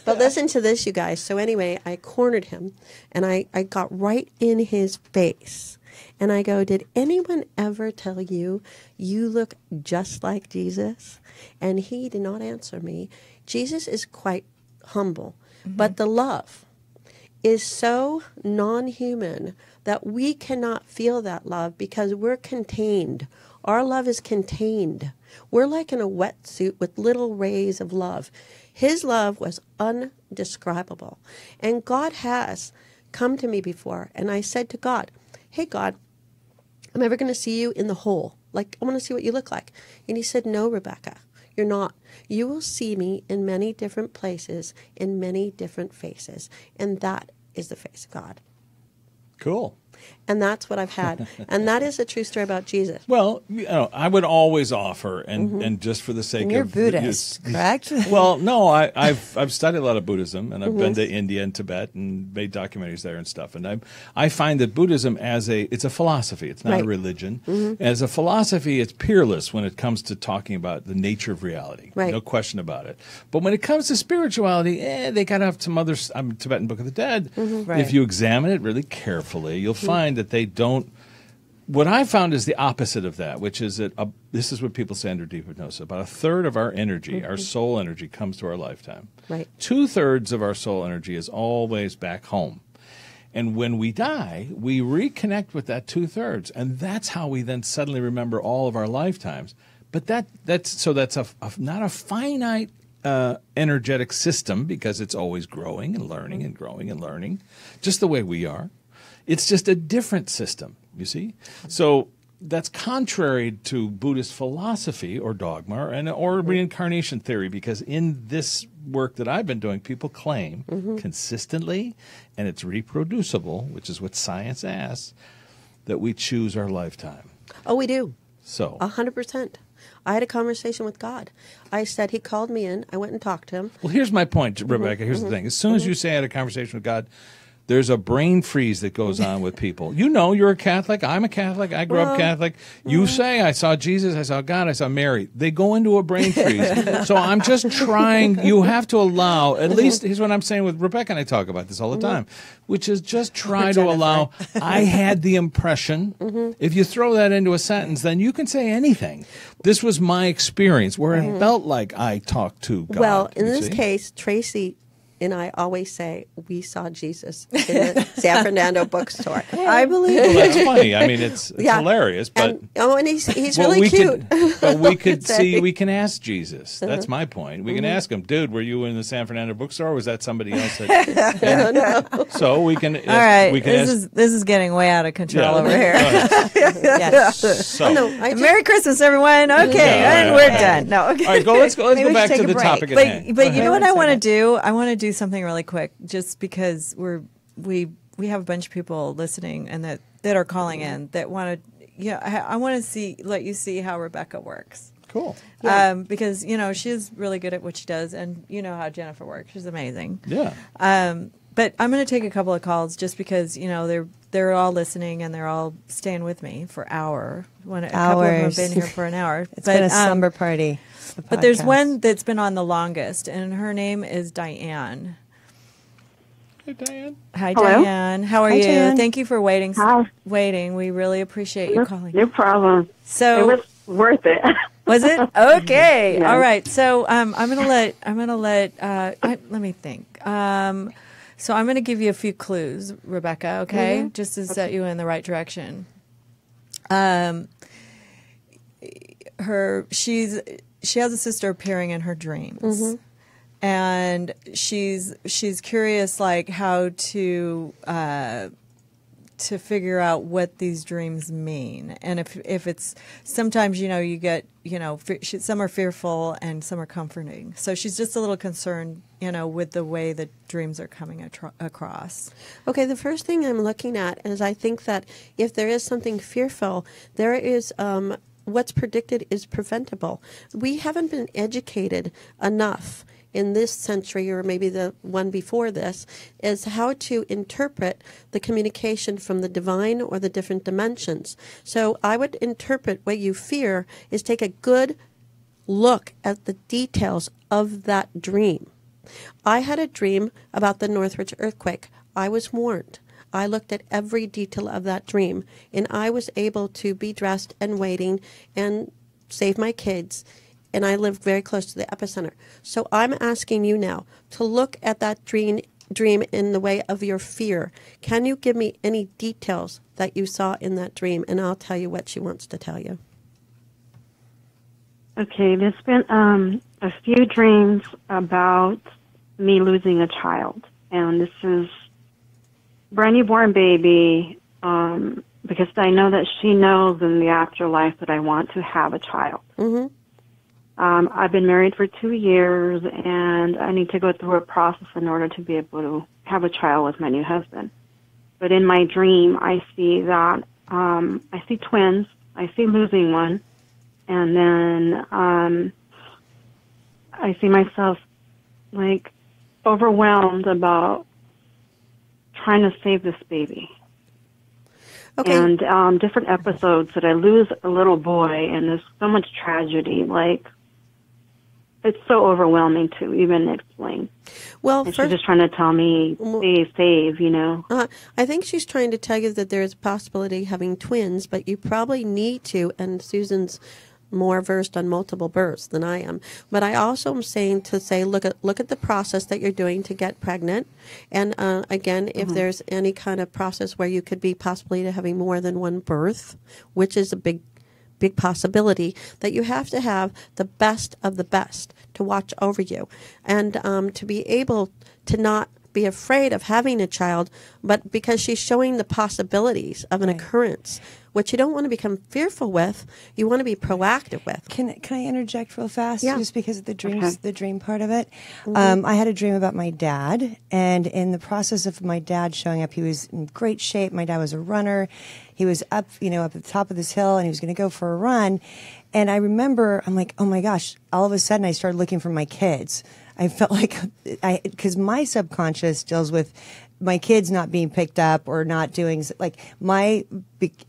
But listen to this, you guys. So anyway, I cornered him, and I got right in his face. And I go, did anyone ever tell you you look just like Jesus? And he did not answer me. Jesus is quite humble, mm-hmm. but the love is so non-human that we cannot feel that love because we're contained. Our love is contained. We're like in a wetsuit with little rays of love. His love was indescribable. And God has come to me before, and I said to God, hey, God, I'm ever going to see you in the whole. Like, I want to see what you look like. And he said, no, Rebecca, you're not. You will see me in many different places, in many different faces. And that is the face of God. Cool. And that's what I've had. And that is a true story about Jesus. Well, you know, I would always offer, and, mm-hmm. and just for the sake of Buddhist, correct? Well, no, I've studied a lot of Buddhism, and I've mm-hmm. been to India and Tibet and made documentaries there and stuff. And I find that Buddhism as it's a philosophy. It's not right. a religion. Mm-hmm. As a philosophy, it's peerless when it comes to talking about the nature of reality. Right. No question about it. But when it comes to spirituality, they got off to Mother's Tibetan Book of the Dead. Mm-hmm. right. If you examine it really carefully, you'll find that they don't. What I found is the opposite of that, which is that this is what people say under deep hypnosis. About a third of our energy, mm-hmm. our soul energy, comes to our lifetime. Right. 2/3 of our soul energy is always back home. And when we die, we reconnect with that 2/3, and that's how we then suddenly remember all of our lifetimes. But that's not a finite energetic system, because it's always growing and learning and growing and learning, just the way we are. It's just a different system, you see? So that's contrary to Buddhist philosophy or dogma or reincarnation theory, because in this work that I've been doing, people claim mm-hmm. consistently, and it's reproducible, which is what science asks, that we choose our lifetime. Oh, we do. So 100%. I had a conversation with God. I said, he called me in. I went and talked to him. Well, here's my point, Rebecca. Here's mm-hmm. the thing. As soon mm-hmm. as you say I had a conversation with God, there's a brain freeze that goes on with people. You know, you're a Catholic. I'm a Catholic. I grew up Catholic. You say, I saw Jesus. I saw God. I saw Mary. They go into a brain freeze. So I'm just trying. You have to allow, at least here's what I'm saying with Rebecca, and I talk about this all the time, which is just try to allow, I had the impression. Mm-hmm. If you throw that into a sentence, then you can say anything. This was my experience where it felt like I talked to God. Well, in this case, Tracy and I always say, we saw Jesus in the San Fernando bookstore. I believe it. Well, that's funny. I mean, it's hilarious. But and he's well, really cute. But we could see, we can ask Jesus. Uh-huh. That's my point. We can ask him, dude, were you in the San Fernando bookstore, or was that somebody else? That, no. So we can. All right. We can this is getting way out of control over here. Yes. So. Merry Christmas, everyone. Okay, and we're done. No. Okay. All right, let's go back to the topic at hand. But you know what I want to do? I want to do something really quick, just because we have a bunch of people listening and that are calling in that want to I want to let you see how Rebecca works. Cool. Yeah. Because she's really good at what she does, and you know how Jennifer works. She's amazing. Yeah. But I'm going to take a couple of calls just because they're all listening and they're all staying with me for hours. A couple of them have been here for an hour. It's been a slumber party. But there's one that's been on the longest, and her name is Diane. Hey, Diane. Hi, hello? Diane. How are you? Diane. Thank you for waiting. Hi. We really appreciate you calling. No problem. So it was worth it. Was it? Okay. Yeah. All right. So let me think. So I'm going to give you a few clues, Rebecca, okay? Mm-hmm. Just to set you in the right direction. She has a sister appearing in her dreams. Mm-hmm. And she's curious, like, how to figure out what these dreams mean. And if it's sometimes, you get, some are fearful and some are comforting. So she's just a little concerned, with the way that dreams are coming across. Okay. The first thing I'm looking at is I think that if there is something fearful, there is, what's predicted is preventable. We haven't been educated enough in this century, or maybe the one before this, is how to interpret the communication from the divine or the different dimensions. So I would interpret what you fear is take a good look at the details of that dream. I had a dream about the Northridge earthquake. I was warned. I looked at every detail of that dream, and I was able to be dressed and waiting and save my kids, and I lived very close to the epicenter. So I'm asking you now to look at that dream in the way of your fear. Can you give me any details that you saw in that dream? And I'll tell you what she wants to tell you. Okay, there's been a few dreams about me losing a child, and this is brand newborn baby, because I know that she knows in the afterlife that I want to have a child. Mm-hmm. I've been married for 2 years, and I need to go through a process in order to be able to have a child with my new husband. But in my dream, I see that I see twins. I see losing one, and then I see myself like overwhelmed about trying to save this baby. Okay. And different episodes that I lose a little boy, and there's so much tragedy. Like, it's so overwhelming to even explain. Well, and she's just trying to tell me, please save, you know. I think she's trying to tell you that there is a possibility of having twins, but you probably need to, and Susan's more versed on multiple births than I am. But I also am saying to say, look at the process that you're doing to get pregnant. And again, if there's any kind of process where you could be possibly having more than one birth, which is a big possibility, that you have to have the best of the best to watch over you. And to be able to not be afraid of having a child, but because she's showing the possibilities of an occurrence, which you don't want to become fearful with, you want to be proactive with. Can I interject real fast? Yeah. Just because of the dreams, the dream part of it. Mm-hmm. I had a dream about my dad, and in the process of my dad showing up, he was in great shape. My dad was a runner. He was up, you know, up at the top of this hill, and he was going to go for a run. And I remember, I'm like, oh my gosh, all of a sudden I started looking for my kids. I felt like, because my subconscious deals with my kids not being picked up or not doing, like,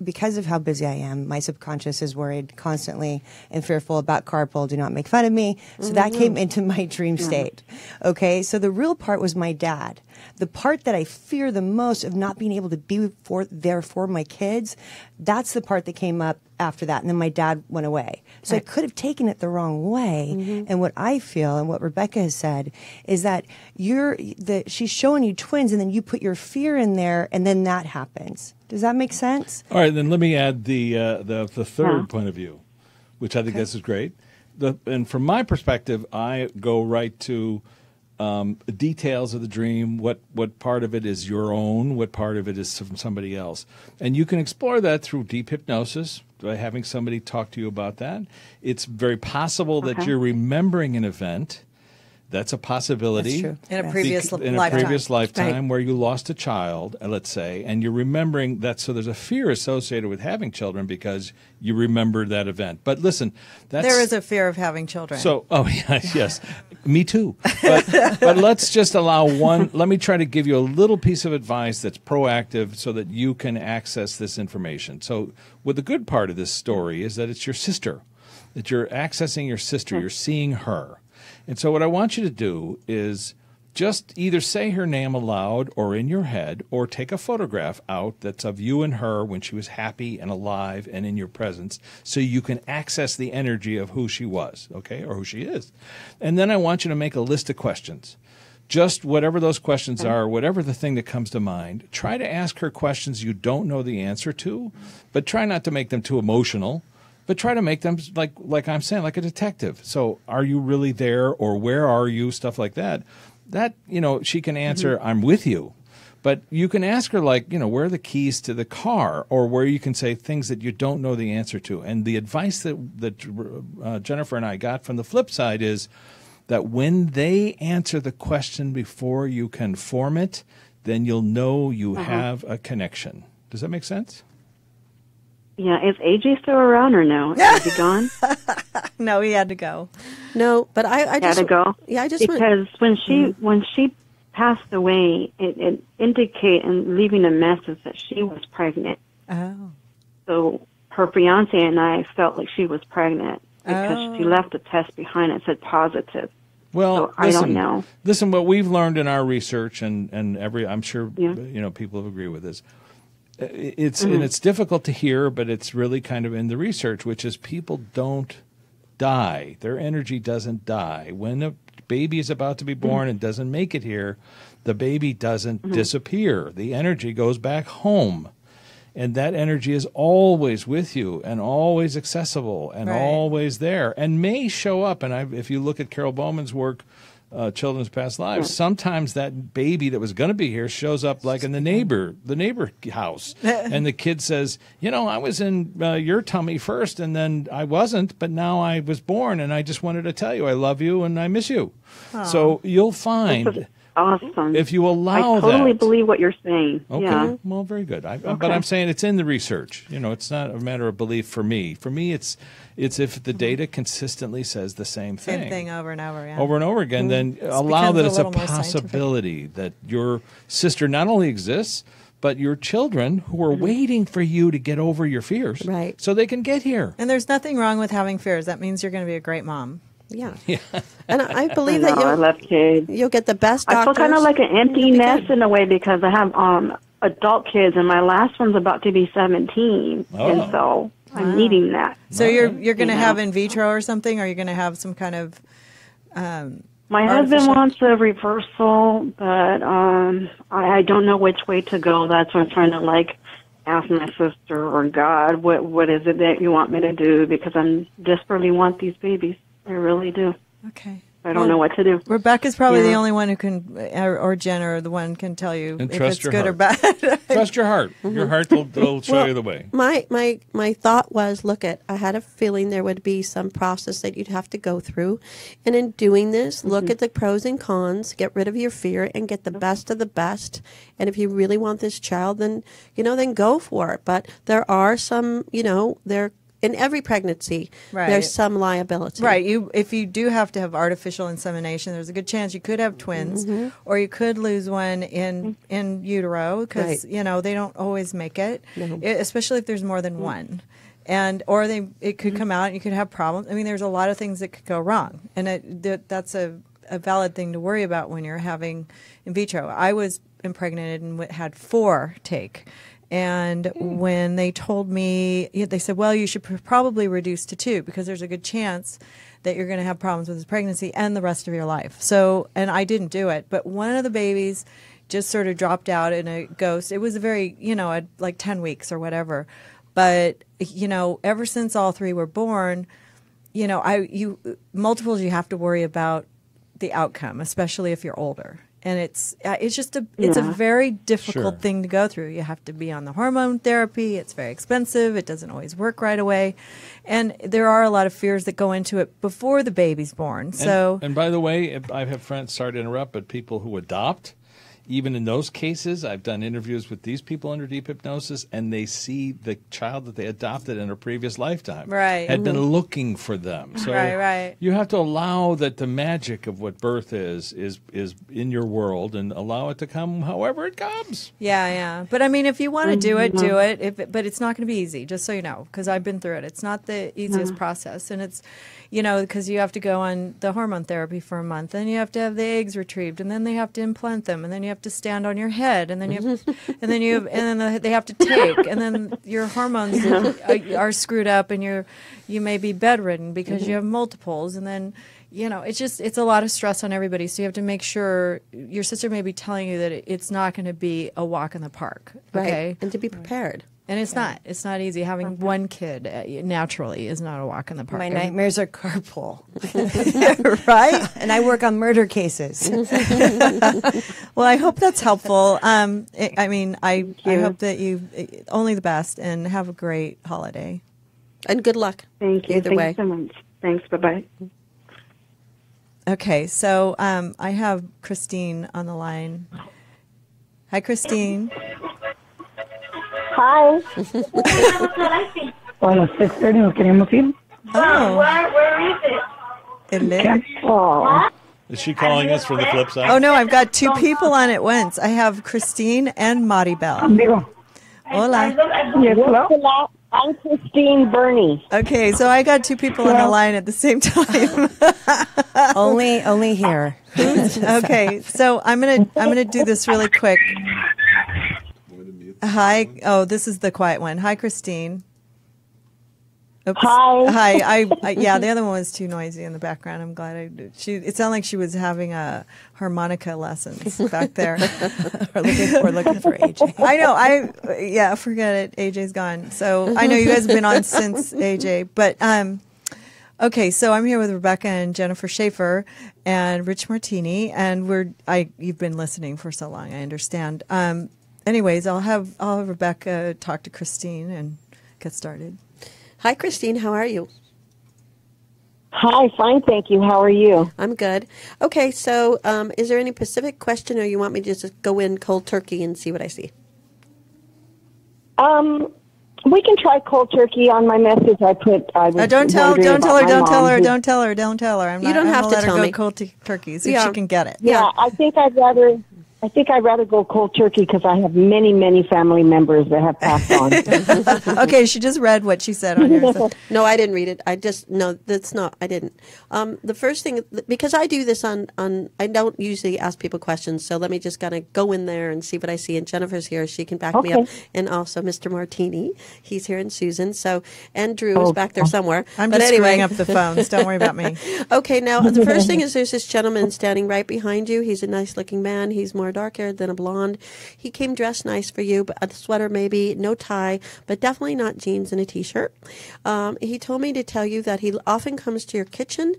because of how busy I am, my subconscious is worried constantly and fearful about carpool, do not make fun of me. So that came into my dream state. Okay, so the real part was my dad. The part that I fear the most of not being able to be there for my kids, that's the part that came up after that. And then my dad went away. So I could have taken it the wrong way. And what I feel and what Rebecca has said is that she's showing you twins, and then you put your fear in there, and then that happens. Does that make sense? All right, then let me add the third point of view, which I think this is great. And from my perspective, I go right to details of the dream, what part of it is your own, what part of it is from somebody else. And you can explore that through deep hypnosis, by having somebody talk to you about that. It's very possible that you're remembering an event. That's a possibility. That's true. In a previous lifetime where you lost a child, let's say, and you're remembering that. So there's a fear associated with having children because you remember that event. But listen, there is a fear of having children. So, oh, yeah, yes. Me too. But let's just allow one. Let me try to give you a little piece of advice that's proactive so that you can access this information. So the good part of this story is that it's your sister, that you're accessing your sister. You're seeing her. And so what I want you to do is just either say her name aloud or in your head, or take a photograph out that's of you and her when she was happy and alive and in your presence, so you can access the energy of who she was, okay, or who she is. And then I want you to make a list of questions. Just whatever those questions are, whatever the thing that comes to mind, try to ask her questions you don't know the answer to, but try not to make them too emotional. But try to make them, like I'm saying, like a detective. So are you really there, or where are you, stuff like that. That, you know, she can answer, I'm with you. But you can ask her, like, you know, where are the keys to the car, or where you can say things that you don't know the answer to. And the advice that Jennifer and I got from the flip side is that when they answer the question before you can form it, then you'll know you have a connection. Does that make sense? Yeah, is AJ still around or no? Is he gone? No, he had to go. No, but I just had to go. Yeah, I just because when she passed away, it indicated and leaving a message that she was pregnant. Oh. So her fiance and I felt like she was pregnant because she left a test behind that said positive. Well, so listen, I don't know. Listen, what we've learned in our research, and I'm sure you know people agree with this. It's and it's difficult to hear, but it's really kind of in the research, which is people don't die. Their energy doesn't die. When a baby is about to be born and doesn't make it here, the baby doesn't disappear. The energy goes back home. And that energy is always with you and always accessible and always there and may show up. And if you look at Carol Bowman's work, Children's Past Lives, sometimes that baby that was going to be here shows up like in the neighbor house. And the kid says, you know, I was in your tummy first and then I wasn't, but now I was born and I just wanted to tell you I love you and I miss you. Aww. So you'll find... Awesome. If you allow that. I totally believe what you're saying. Okay. Yeah. Well, very good. But I'm saying it's in the research. You know, it's not a matter of belief for me. For me, it's if the data consistently says the same thing. Same thing over and over, yeah. Over and over again, then allow that it's a possibility that your sister not only exists, but your children who are waiting for you to get over your fears. Right. So they can get here. And there's nothing wrong with having fears. That means you're going to be a great mom. Yeah, and I believe that you'll get the best doctors. I feel kind of like an empty nest in a way because I have adult kids, and my last one's about to be 17, and so I'm needing that. So you're going to have in vitro or something? Or are you going to have some kind of? My husband wants a reversal, but I don't know which way to go. That's what I'm trying to ask my sister or God, what is it that you want me to do? Because I desperately want these babies. I really do. Okay. I don't know what to do. Rebecca's probably the only one who can, or Jen, or the one can tell you if it's good or bad. Trust your heart. Your heart will show you the way. My thought was, look, I had a feeling there would be some process that you'd have to go through. And in doing this, look at the pros and cons, get rid of your fear, and get the best of the best. And if you really want this child, then, you know, then go for it. But there are some, you know, in every pregnancy, there's some liability. Right. If you do have to have artificial insemination, there's a good chance you could have twins, or you could lose one in utero because you know they don't always make it, especially if there's more than one, or it could come out and you could have problems. I mean, there's a lot of things that could go wrong, and that's a valid thing to worry about when you're having in vitro. I was impregnated and had 4 take. And when they told me, they said, well, you should probably reduce to 2 because there's a good chance that you're going to have problems with this pregnancy and the rest of your life. So, and I didn't do it, but one of the babies just sort of dropped out in a ghost. It was a very, you know, like 10 weeks or whatever. But, you know, ever since all 3 were born, you know, multiples you have to worry about the outcome, especially if you're older. And it's just a very difficult thing to go through. You have to be on the hormone therapy. It's very expensive. It doesn't always work right away, and there are a lot of fears that go into it before the baby's born. So, and by the way, I have friends. Sorry to interrupt, but people who adopt, even in those cases, I've done interviews with these people under deep hypnosis, and they see the child that they adopted in a previous lifetime had been looking for them. So you have to allow that the magic of what birth is in your world, and allow it to come however it comes. Yeah, yeah. But I mean, if you want to do it, do it. But it's not going to be easy, just so you know, because I've been through it. It's not the easiest process, and it's, you know, because you have to go on the hormone therapy for a month, and you have to have the eggs retrieved, and then they have to implant them, and then you have to stand on your head, and then you have, they have to take, and then your hormones are screwed up, and you may be bedridden because you have multiples, and then you know it's a lot of stress on everybody. So you have to make sure your sister may be telling you that it's not going to be a walk in the park, okay? And to be prepared. And it's not. It's not easy. Having one kid naturally is not a walk in the park. My nightmares are carpool. Right? And I work on murder cases. Well, I hope that's helpful. I mean, I hope that you only the best and have a great holiday. And good luck. Thank you. Thanks so much. Thanks. Bye-bye. Okay. So I have Christine on the line. Hi, Christine. Hi. A las 6:30 nos queríamos ir. Oh. Where is it? In there. Oh. Is she calling us from the flip side? Oh, no, I've got two people on at once. I have Christine and Maribel. Hola. Yes, hello. I'm Christine Burney. Okay, so I got two people on the line at the same time. only here. Okay, so I'm gonna do this really quick. Hi. Oh, this is the quiet one. Hi, Christine. Oops. Hi. I yeah, the other one was too noisy in the background. I'm glad I did. It sounded like she was having a harmonica lessons back there. we're looking for AJ. I know. Yeah, forget it. AJ's gone. So I know you guys have been on since AJ. But okay, so I'm here with Rebecca and Jennifer Shaffer and Rich Martini, and you've been listening for so long. I understand. Anyways, I'll have Rebecca talk to Christine and get started. Hi, Christine. How are you? Hi, fine, thank you. How are you? I'm good. Okay, so is there any specific question, or you want me to just go in cold turkey and see what I see? We can try cold turkey. On my message, I put. Don't tell her. I'm not, you don't have to let tell her me. Go cold turkey. So she can get it. Yeah, I think I'd rather go cold turkey because I have many family members that have passed on. Okay, she just read what she said on here. So. No, I didn't read it. I didn't. The first thing, because I do this I don't usually ask people questions, so let me just kind of go in there and see what I see. And Jennifer's here; she can back me up. And also, Mr. Martini, he's here, and Susan. So, and Drew is back there somewhere. I'm just screwing up the phones. Don't worry about me. Okay, now the first thing is there's this gentleman standing right behind you. He's a nice-looking man. He's more dark-haired than a blonde. He came dressed nice for you, but a sweater maybe, no tie, but definitely not jeans and a t-shirt. He told me to tell you that he often comes to your kitchen.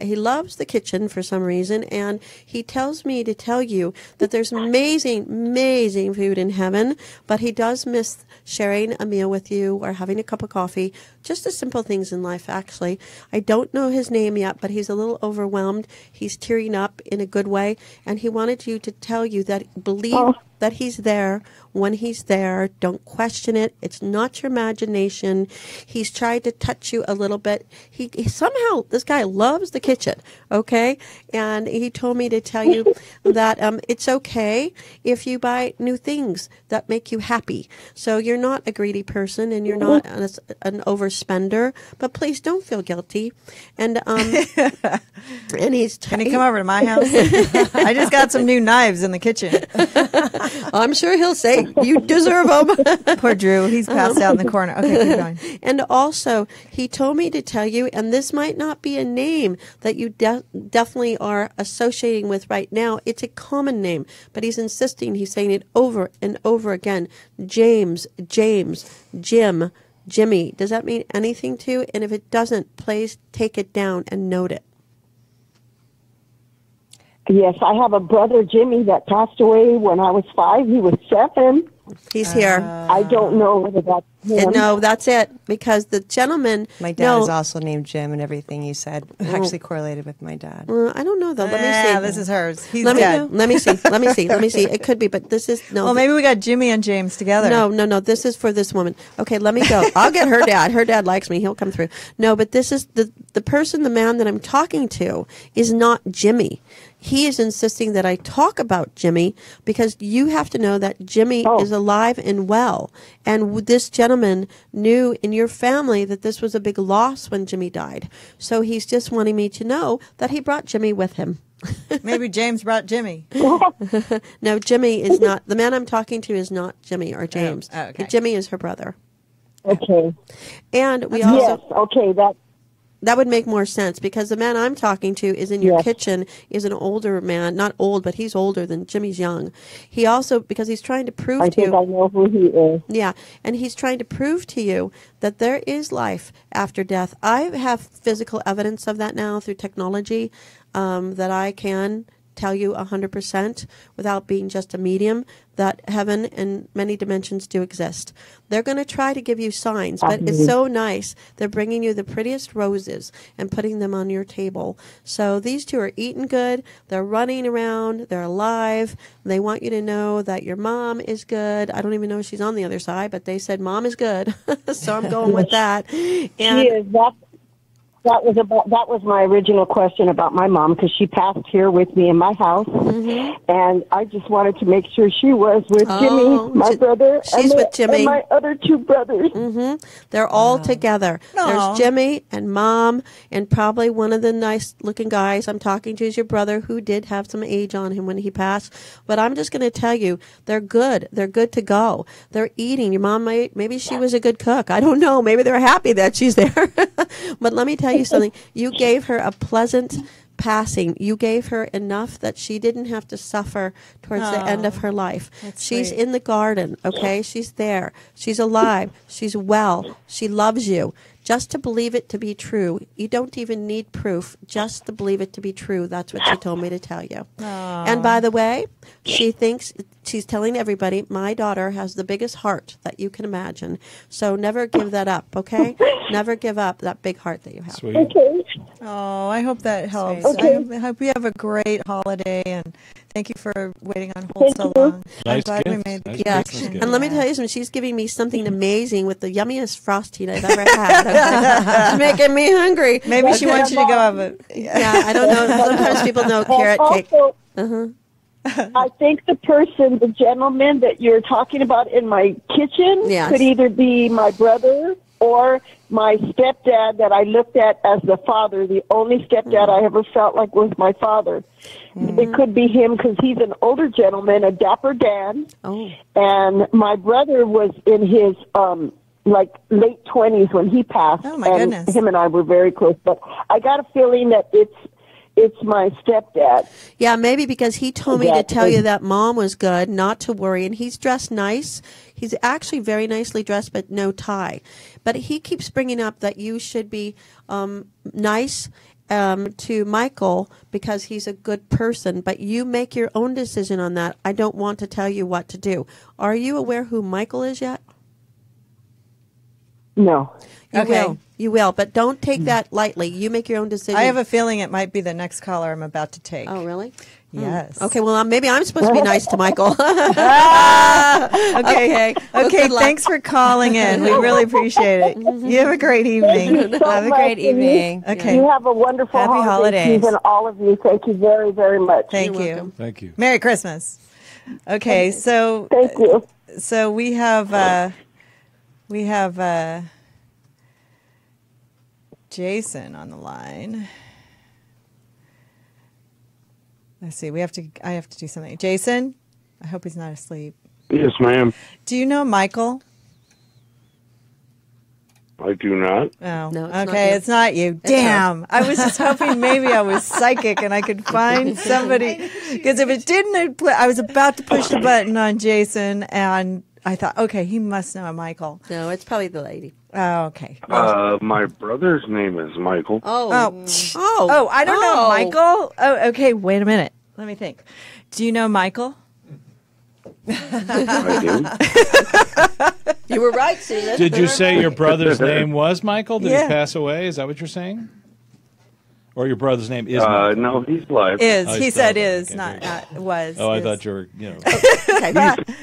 He loves the kitchen for some reason, and he tells me to tell you that there's amazing food in heaven, but he does miss sharing a meal with you or having a cup of coffee, just the simple things in life, actually. I don't know his name yet, but he's a little overwhelmed. He's tearing up in a good way, and he wanted you to tell you that believe that he's there. When he's there, don't question it. It's not your imagination. He's tried to touch you a little bit. He somehow, this guy loves the kitchen, okay? And he told me to tell you that it's okay if you buy new things that make you happy. So you're not a greedy person and you're not an overspender, but please don't feel guilty. And can he come over to my house? I just got some new knives in the kitchen. I'm sure he'll say you deserve them. Poor Drew, he's passed out in the corner. Okay, keep going. And also, he told me to tell you, and this might not be a name that you definitely are associating with right now. It's a common name, but he's insisting. He's saying it over and over again. James, Jim, Jimmy. Does that mean anything to you? And if it doesn't, please take it down and note it. Yes, I have a brother, Jimmy, that passed away when I was 5. He was 7. He's here. I don't know whether that's him. No, that's it. Because the gentleman... My dad is also named Jim, and everything you said actually correlated with my dad. I don't know, though. Let me see. Yeah, this is hers. He's dead. Let me see. It could be, but this is... No, well, maybe we got Jimmy and James together. No. This is for this woman. Okay, let me go. I'll get her dad. Her dad likes me. He'll come through. No, but this is... The person, the man that I'm talking to is not Jimmy. He is insisting that I talk about Jimmy because you have to know that Jimmy is alive and well. And this gentleman knew in your family that this was a big loss when Jimmy died. So he's just wanting me to know that he brought Jimmy with him. Maybe James brought Jimmy. No, Jimmy is not. The man I'm talking to is not Jimmy or James. Oh, okay. Jimmy is her brother. Okay. And we also... Yes, okay, that's... That would make more sense because the man I'm talking to is in your kitchen, is an older man. Not old, but he's older than Jimmy's young. He also, because he's trying to prove to you. I think I know who he is. Yeah, and he's trying to prove to you that there is life after death. I have physical evidence of that now through technology that I can tell you 100% without being just a medium that heaven and many dimensions do exist. They're going to try to give you signs, but it's so nice. They're bringing you the prettiest roses and putting them on your table. So these two are eating good. They're running around. They're alive. They want you to know that your mom is good. I don't even know if she's on the other side, but they said mom is good. So I'm going with that. And she is. That was my original question about my mom, because she passed here with me in my house, and I just wanted to make sure she was with Jimmy, my brother. She's with Jimmy and my other two brothers. They're all together. There's Jimmy and Mom, and probably one of the nice-looking guys I'm talking to is your brother, who did have some age on him when he passed. But I'm just going to tell you, they're good. They're good to go. They're eating. Your mom might, maybe she was a good cook. I don't know. Maybe they're happy that she's there. But let me tell you something. You gave her a pleasant passing. You gave her enough that she didn't have to suffer towards the end of her life. She's in the garden, okay? She's there. She's alive. She's well. She loves you. Just to believe it to be true. You don't even need proof. Just to believe it to be true. That's what she told me to tell you. Aww. And by the way, she thinks, she's telling everybody, my daughter has the biggest heart that you can imagine. So never give that up, okay? Never give up that big heart that you have. Sweet. Okay. Oh, I hope that helps. Okay. I hope you have a great holiday, and thank you for waiting on hold so long. Nice I'm glad gift. We made the nice connection. And let me tell you something. She's giving me something amazing with the yummiest frosty I've ever had. It's making me hungry. Maybe she wants you to go have it. Yeah, I don't know. Sometimes people know carrot cake. I think the gentleman that you're talking about in my kitchen could either be my brother or my stepdad that I looked at as the father, the only stepdad I ever felt like was my father. It could be him, because he's an older gentleman, a dapper Dan, and my brother was in his like late 20s when he passed. Oh my goodness! Him and I were very close, but I got a feeling that it's my stepdad. Yeah, maybe, because he told me to tell you that mom was good, not to worry, and he's dressed nice. He's actually very nicely dressed, but no tie. But he keeps bringing up that you should be nice to Michael, because he's a good person, but you make your own decision on that. I don't want to tell you what to do. Are you aware who Michael is yet? No. You will. You will, but don't take that lightly. You make your own decision. I have a feeling it might be the next caller I'm about to take. Oh, really? Yes. Okay, well, maybe I'm supposed to be nice to Michael. Okay, thanks for calling in. We really appreciate it. You have a great evening. Have a great evening. Okay. You have a wonderful holiday. Happy holidays. All of you. Thank you very, very much. Thank you. Thank you. Merry Christmas. Okay, so. Thank you. So we have. We have Jason on the line. Let's see. I have to do something. Jason, I hope he's not asleep. Yes, ma'am. Do you know Michael? I do not. Oh, no, it's not you. Damn. I was just hoping maybe I was psychic and I could find somebody. Because if it didn't, I was about to push the button on Jason, and I thought, okay, he must know a Michael. No, it's probably the lady. Oh, okay. My brother's name is Michael. Oh! I don't know Michael. Oh, okay. Wait a minute. Let me think. Do you know Michael? I do. You were right, Susan. Did you say your brother's name was Michael? Did he pass away? Is that what you're saying? Or your brother's name is Michael? No, he's alive. He said is, okay, not was. Oh, I thought you were, you know.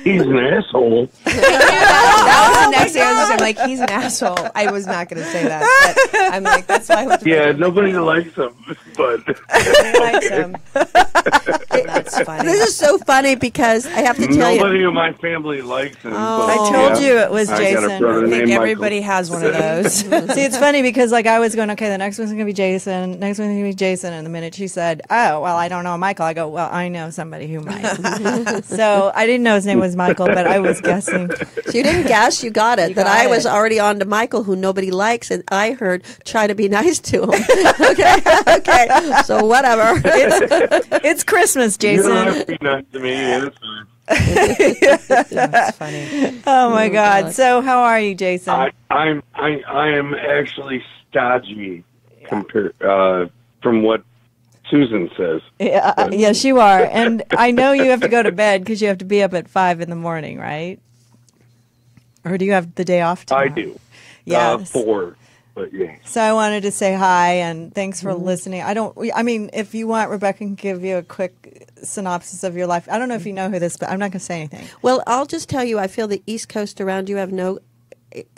he's an asshole. That was the next answer. I'm like, he's an asshole. I was not going to say that. But I'm like, that's why I went to nobody likes him, but. Nobody likes him. That's funny. This is so funny, because I have to tell you. Nobody in my family likes him. Oh, but, I told you it was Jason. I think everybody has one of those. See, it's funny, because like I was going, okay, the next one's going to be Jason. Next one's going to be Jason. And the minute she said, oh, well, I don't know Michael, I go, well, I know somebody who might. So I didn't know his name was Michael, but I was guessing. So you didn't guess. You got it. I was already on to Michael, who nobody likes. And I heard, try to be nice to him. Okay. So whatever. It's Christmas, Jason. You don't have to be nice to me. It's fine. That's funny. Oh my God. So how are you, Jason? I am actually stodgy compared from what Susan says. Yeah, yes, you are. And I know you have to go to bed because you have to be up at 5 in the morning, right? Or do you have the day off tomorrow? I do. Yeah, 4. But yeah. So I wanted to say hi and thanks for listening. I mean, if you want, Rebecca can give you a quick synopsis of your life. I don't know if you know who this, but I'm not going to say anything. Well, I'll just tell you, I feel the East Coast around you have no.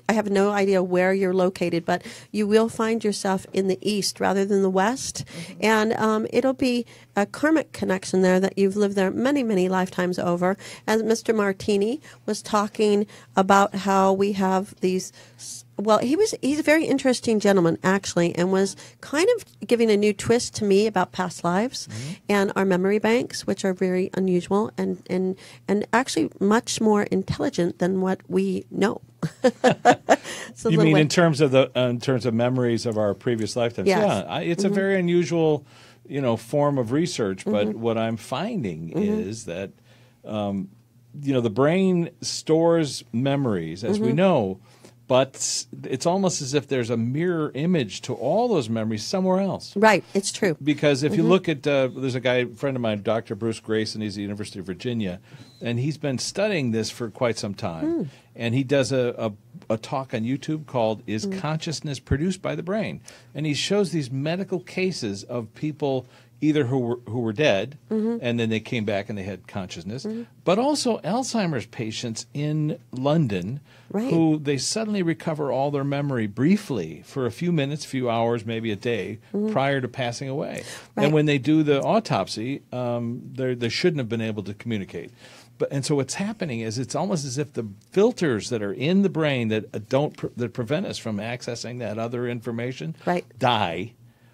I have no idea where you're located, but you will find yourself in the East rather than the West. Mm-hmm. And it'll be a karmic connection there that you've lived there many, many lifetimes over. As Mr. Martini was talking about how we have these, well, he's a very interesting gentleman, actually, and was kind of giving a new twist to me about past lives and our memory banks, which are very unusual and actually much more intelligent than what we know. You mean in terms of the memories of our previous lifetimes? Yes. Yeah, it's a very unusual, you know, form of research. But what I'm finding is that, you know, the brain stores memories, as we know, but it's almost as if there's a mirror image to all those memories somewhere else. Right, it's true. Because if you look at, there's a guy, a friend of mine, Dr. Bruce Grayson, he's at the University of Virginia, and he's been studying this for quite some time. And he does a talk on YouTube called, Is Consciousness Produced by the Brain? And he shows these medical cases of people either who were dead, and then they came back and they had consciousness, but also Alzheimer's patients in London who they suddenly recover all their memory briefly for a few minutes, few hours, maybe a day prior to passing away. And when they do the autopsy, they shouldn't have been able to communicate. And so what's happening is it's almost as if the filters that are in the brain that prevent us from accessing that other information die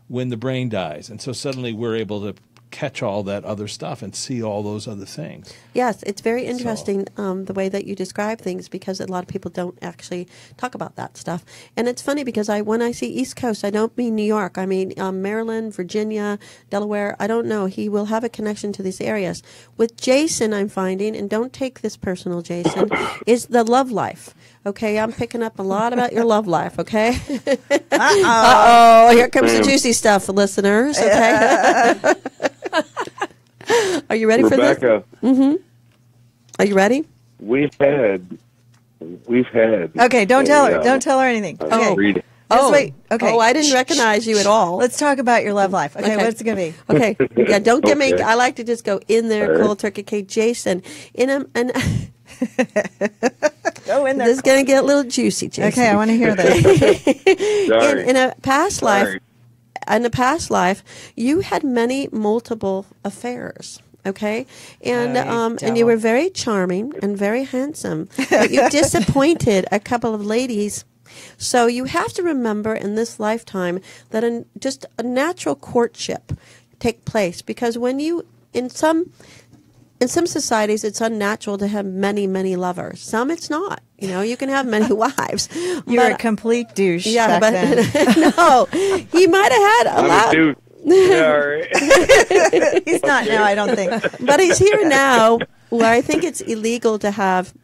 when the brain dies. And so suddenly we're able to catch all that other stuff and see all those other things. Yes, it's very interesting the way that you describe things, because a lot of people don't actually talk about that stuff. And it's funny because when I see East Coast, I don't mean New York. I mean Maryland, Virginia, Delaware. I don't know. He will have a connection to these areas. With Jason, I'm finding, and don't take this personal, Jason, is the love life. Okay, I'm picking up a lot about your love life, okay? Here comes the juicy stuff, listeners, okay? Are you ready, Rebecca, for this? Are you ready? We've had. Okay, don't tell her. Don't tell her anything. Okay. Oh, wait. Okay. Oh, I didn't recognize you at all. Let's talk about your love life. Okay, what's it going to be? Okay. Yeah, don't get me. I like to just go in there, cold turkey cake, Jason. Go in there. This is going to get a little juicy, Jason. Okay, I want to hear this. In a past life, you had multiple affairs. Okay, and you were very charming and very handsome, but you disappointed a couple of ladies. So you have to remember in this lifetime that just a natural courtship take place, because when you in some societies it's unnatural to have many, many lovers. Some it's not. You know, you can have many wives. You're a complete douche. Yeah, but then. No, he might have had a lot. He's not now, I don't think. But he's here now, where I think it's illegal to have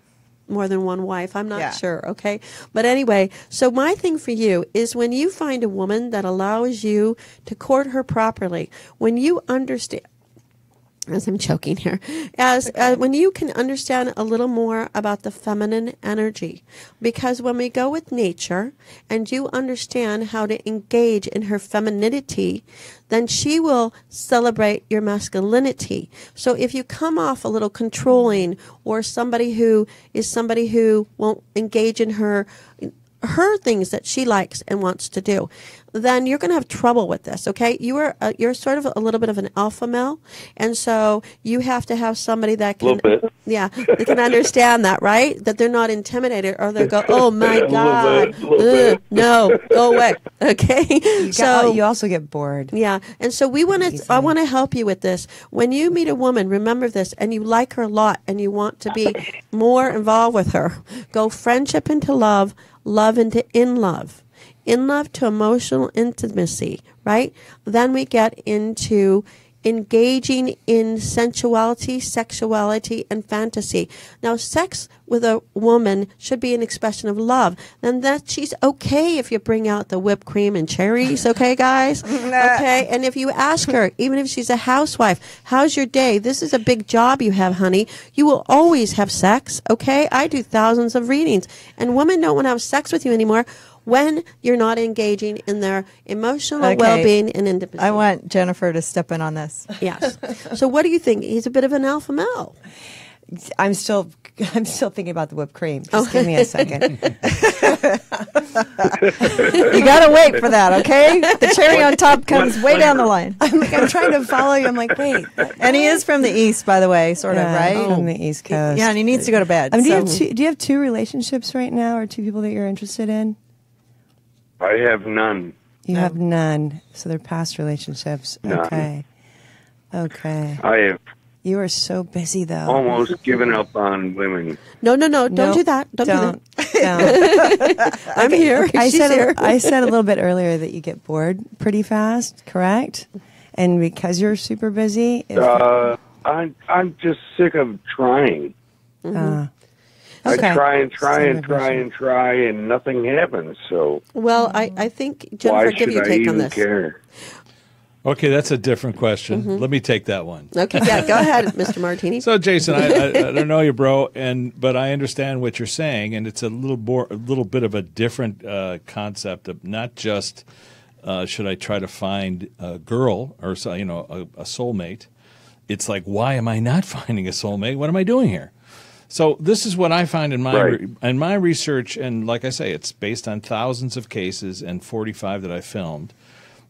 more than one wife. I'm not sure, okay? But anyway, so my thing for you is when you find a woman that allows you to court her properly, when you understand, as I'm choking here, when you can understand a little more about the feminine energy. Because when we go with nature and you understand how to engage in her femininity, then she will celebrate your masculinity. So if you come off a little controlling, or somebody who won't engage in her things that she likes and wants to do, then you're going to have trouble with this, okay? You're sort of a little bit of an alpha male, and so you have to have somebody that can, they can understand that, right? That they're not intimidated, or they'll go, oh my God, no, go away, okay? You also get bored. Yeah, and so I want to help you with this. When you meet a woman, remember this, and you like her a lot, and you want to be more involved with her, go friendship into love, love into in love to emotional intimacy, right? Then we get into engaging in sensuality, sexuality, and fantasy. Now, sex with a woman should be an expression of love. And that she's okay if you bring out the whipped cream and cherries, okay, guys? Okay? And if you ask her, even if she's a housewife, how's your day? This is a big job you have, honey. You will always have sex, okay? I do thousands of readings. And women don't want to have sex with you anymore when you're not engaging in their emotional well-being and independence. I want Jennifer to step in on this. Yes. So what do you think? He's a bit of an alpha male. I'm still thinking about the whipped cream. Just give me a second. You got to wait for that, okay? The cherry on top comes way down the line. I'm trying to follow you. I'm like, wait. And he is from the East, by the way, sort of, right? From the East Coast. Yeah, and he needs to go to bed. Do you have two relationships right now, or two people that you're interested in? I have none. You have none. So they're past relationships. None. Okay. Okay. I have. You are so busy, though. Almost given up on women. No, no, no. Don't do that. Don't do that. Don't. I'm here. I said a little bit earlier that you get bored pretty fast, correct? And because you're super busy? I'm just sick of trying. Mm-hmm. Okay. I try and nothing happens. So well, I think Jennifer, give your take on this. Care? Okay, that's a different question. Mm-hmm. Let me take that one. Okay, yeah, go ahead, Mr. Martini. So, Jason, I don't know you, bro, but I understand what you're saying, and it's a little bit of a different concept of not just should I try to find a girl or a soulmate. It's like, why am I not finding a soulmate? What am I doing here? So this is what I find in my research, and like I say, it's based on thousands of cases and 45 that I filmed.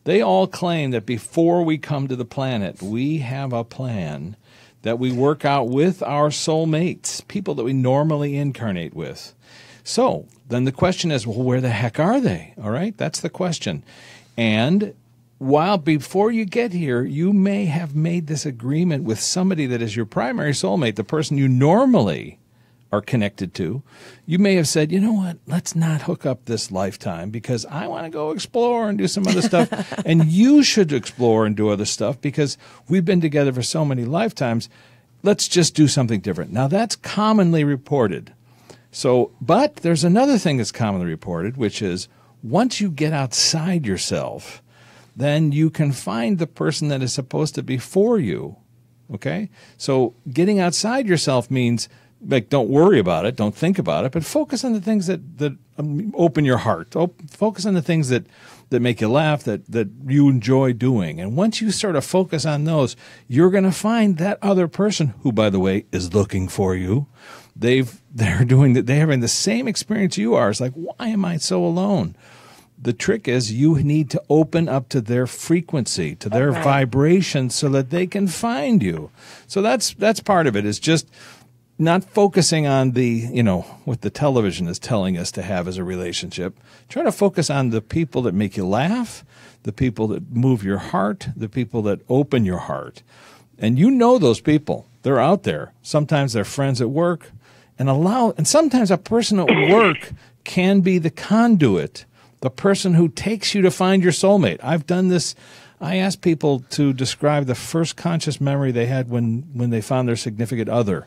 They all claim that before we come to the planet, we have a plan that we work out with our soulmates, people that we normally incarnate with. So then the question is, well, where the heck are they? All right, that's the question. And while before you get here, you may have made this agreement with somebody that is your primary soulmate, the person you normally are connected to. You may have said, you know what, let's not hook up this lifetime because I want to go explore and do some other stuff. And you should explore and do other stuff because we've been together for so many lifetimes. Let's just do something different. Now, that's commonly reported. So, but there's another thing that's commonly reported, which is once you get outside yourself, then you can find the person that is supposed to be for you, okay? So getting outside yourself means, like, don't worry about it, don't think about it, but focus on the things that open your heart. Focus on the things that make you laugh, that you enjoy doing. And once you sort of focus on those, you're going to find that other person who, by the way, is looking for you. They're having the same experience you are. It's like, why am I so alone? The trick is you need to open up to their frequency, to their vibration, so that they can find you. So that's part of it, is just not focusing on the, what the television is telling us to have as a relationship. Try to focus on the people that make you laugh, the people that move your heart, the people that open your heart. And you know those people. They're out there. Sometimes they're friends at work. And sometimes a person at work can be the conduit, the person who takes you to find your soulmate. I've done this. I asked people to describe the first conscious memory they had when they found their significant other,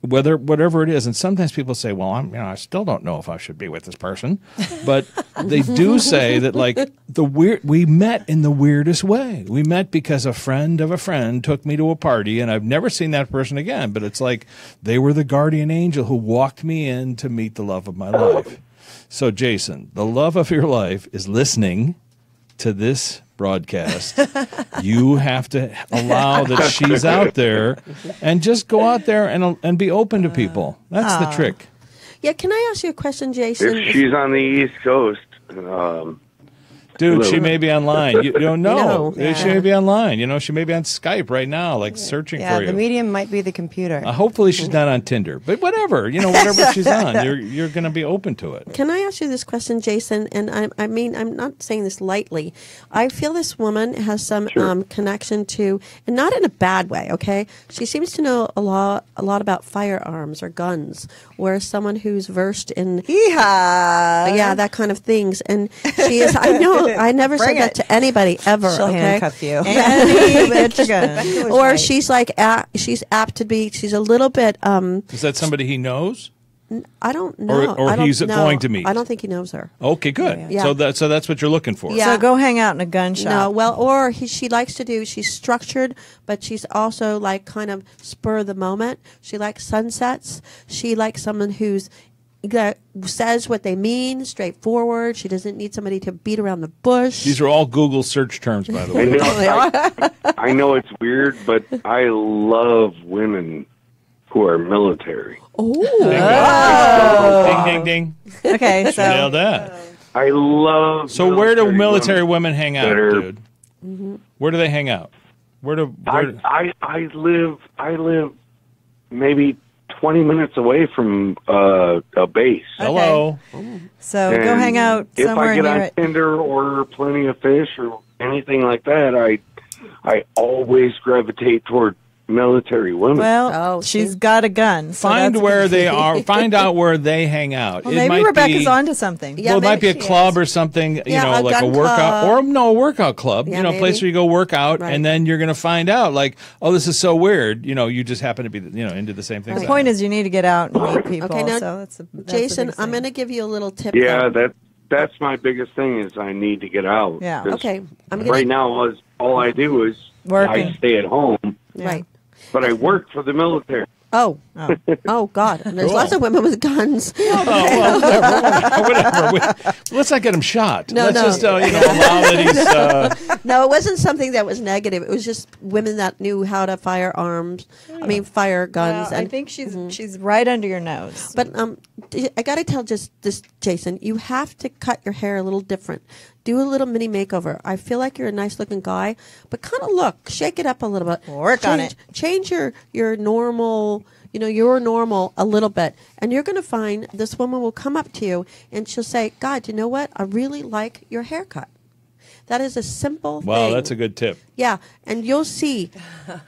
whatever it is. And sometimes people say, well, I still don't know if I should be with this person. But they do say that, like, we met in the weirdest way. We met because a friend of a friend took me to a party, and I've never seen that person again. But it's like they were the guardian angel who walked me in to meet the love of my life. So, Jason, the love of your life is listening to this broadcast. You have to allow that she's out there, and just go out there and be open to people. That's the trick. Yeah, can I ask you a question, Jason? If she's on the East Coast. Dude, she may be online. You don't know. She may be online. She may be on Skype right now, like searching for you. Yeah, the medium might be the computer. Hopefully she's not on Tinder. But whatever, whatever she's on, you're going to be open to it. Can I ask you this question, Jason? And I'm not saying this lightly. I feel this woman has some connection to, and not in a bad way, okay? She seems to know a lot about firearms or guns, whereas someone who's versed in, yeah, that kind of things. And she is, I know. I never said that to anybody ever. She'll handcuff you. Or she's like, she's apt to be. She's a little bit. Is that somebody he knows? I don't know. Or he's going to meet. I don't think he knows her. Okay, good. Yeah. So that's what you're looking for. Yeah. So go hang out in a gun shop. No, well, or she likes to do, she's structured, but she's also like kind of spur of the moment. She likes sunsets. She likes someone who's says what they mean, straightforward. She doesn't need somebody to beat around the bush. These are all Google search terms, by the way. I know it's weird, but I love women who are military. Oh. Ding, ding, ding. Okay, so. Nailed that. I love. So where do military women hang out, dude? Mm-hmm. Where do they hang out? I live maybe 20 minutes away from a base. Okay. Hello. So and go hang out somewhere near it. If I get on Tinder or Plenty of Fish or anything like that, I always gravitate toward military women. Well, she's got a gun. So find where they are. Find out where they hang out. Well, maybe Rebecca's onto something. Yeah, well, it might be a club or something. You know, like a workout club. Or no, a workout club. Yeah, you know, a place where you go work out, and then you're going to find out, like, oh, this is so weird. You know, you just happen to be, you know, into the same thing. The point is, you need to get out and meet people. Okay, now, so that's Jason, I'm going to give you a little tip. Yeah, that's my biggest thing is I need to get out. Yeah. Okay. Right now, all I do is I stay at home. Right. But I work for the military. Oh God! And there's lots of women with guns. Whatever. Let's not get them shot. No, it wasn't something that was negative. It was just women that knew how to fire arms. Yeah. I mean, fire guns. Well, and I think she's right under your nose. But I got to tell this, Jason, you have to cut your hair a little different. Do a little mini makeover. I feel like you're a nice-looking guy, but kind of shake it up a little bit. Work on it. Change your normal, you know, your normal a little bit, and you're going to find this woman will come up to you, and she'll say, God, you know what? I really like your haircut. That is a simple thing. Wow, that's a good tip. Yeah, and you'll see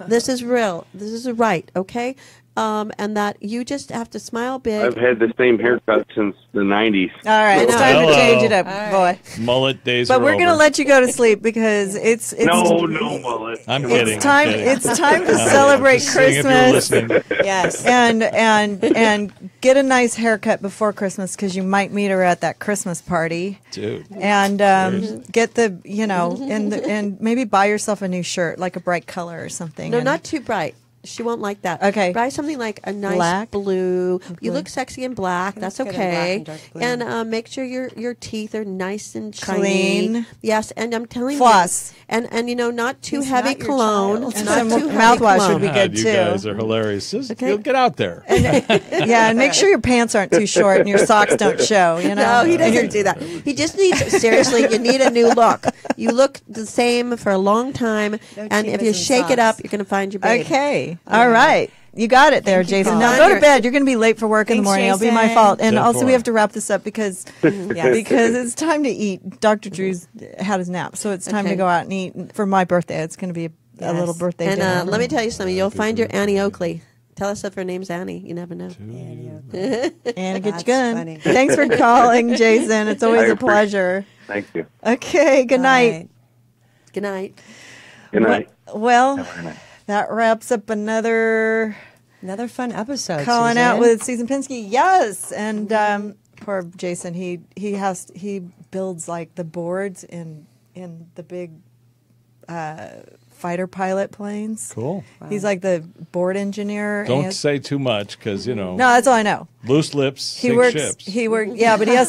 this is real. This is right, okay? And that you just have to smile big. I've had the same haircut since the 90s. All right, it's time to change it up, boy. Mullet days are over. But we're going to let you go to sleep because it's no mullet. I'm kidding. It's time to celebrate Christmas. Yes, and get a nice haircut before Christmas because you might meet her at that Christmas party, dude. And get the and maybe buy yourself a new shirt, like a bright color or something. No, not too bright. She won't like that. Okay. Buy something like a nice blue. You look sexy in black. That's okay. Black and make sure your teeth are nice and shiny. Clean. Yes, and I'm telling you. Floss. And you know, not too heavy cologne. Not too heavy mouthwash would be good too. You guys are hilarious. Just get out there. And, yeah, and make sure your pants aren't too short and your socks don't show. You know? No, he doesn't do that. He just needs seriously. You need a new look. You look the same for a long time, and if you shake it up, you're going to find your baby. Okay. All right. You got it there, Jason. Now go to bed. You're going to be late for work in the morning. Jason. It'll be my fault. And also we have to wrap this up because it's time to eat. Dr. Drew's had his nap, so it's time to go out and eat for my birthday. It's going to be a little birthday dinner. And let me tell you something. You'll find your Annie Oakley. Tell us if her name's Annie. You never know. Annie Oakley. Annie, get your gun. Funny. Thanks for calling, Jason. It's always a pleasure. Thank you. Okay. Good night. Right. Good night. Good night. Well. That wraps up another fun episode. Calling out with Susan Pinsky, yes. And poor Jason, he builds like the boards in the big fighter pilot planes. Cool. Wow. He's like the board engineer. Don't say too much because you know. No, that's all I know. Loose lips. He works. Ships. He works. Yeah, but he has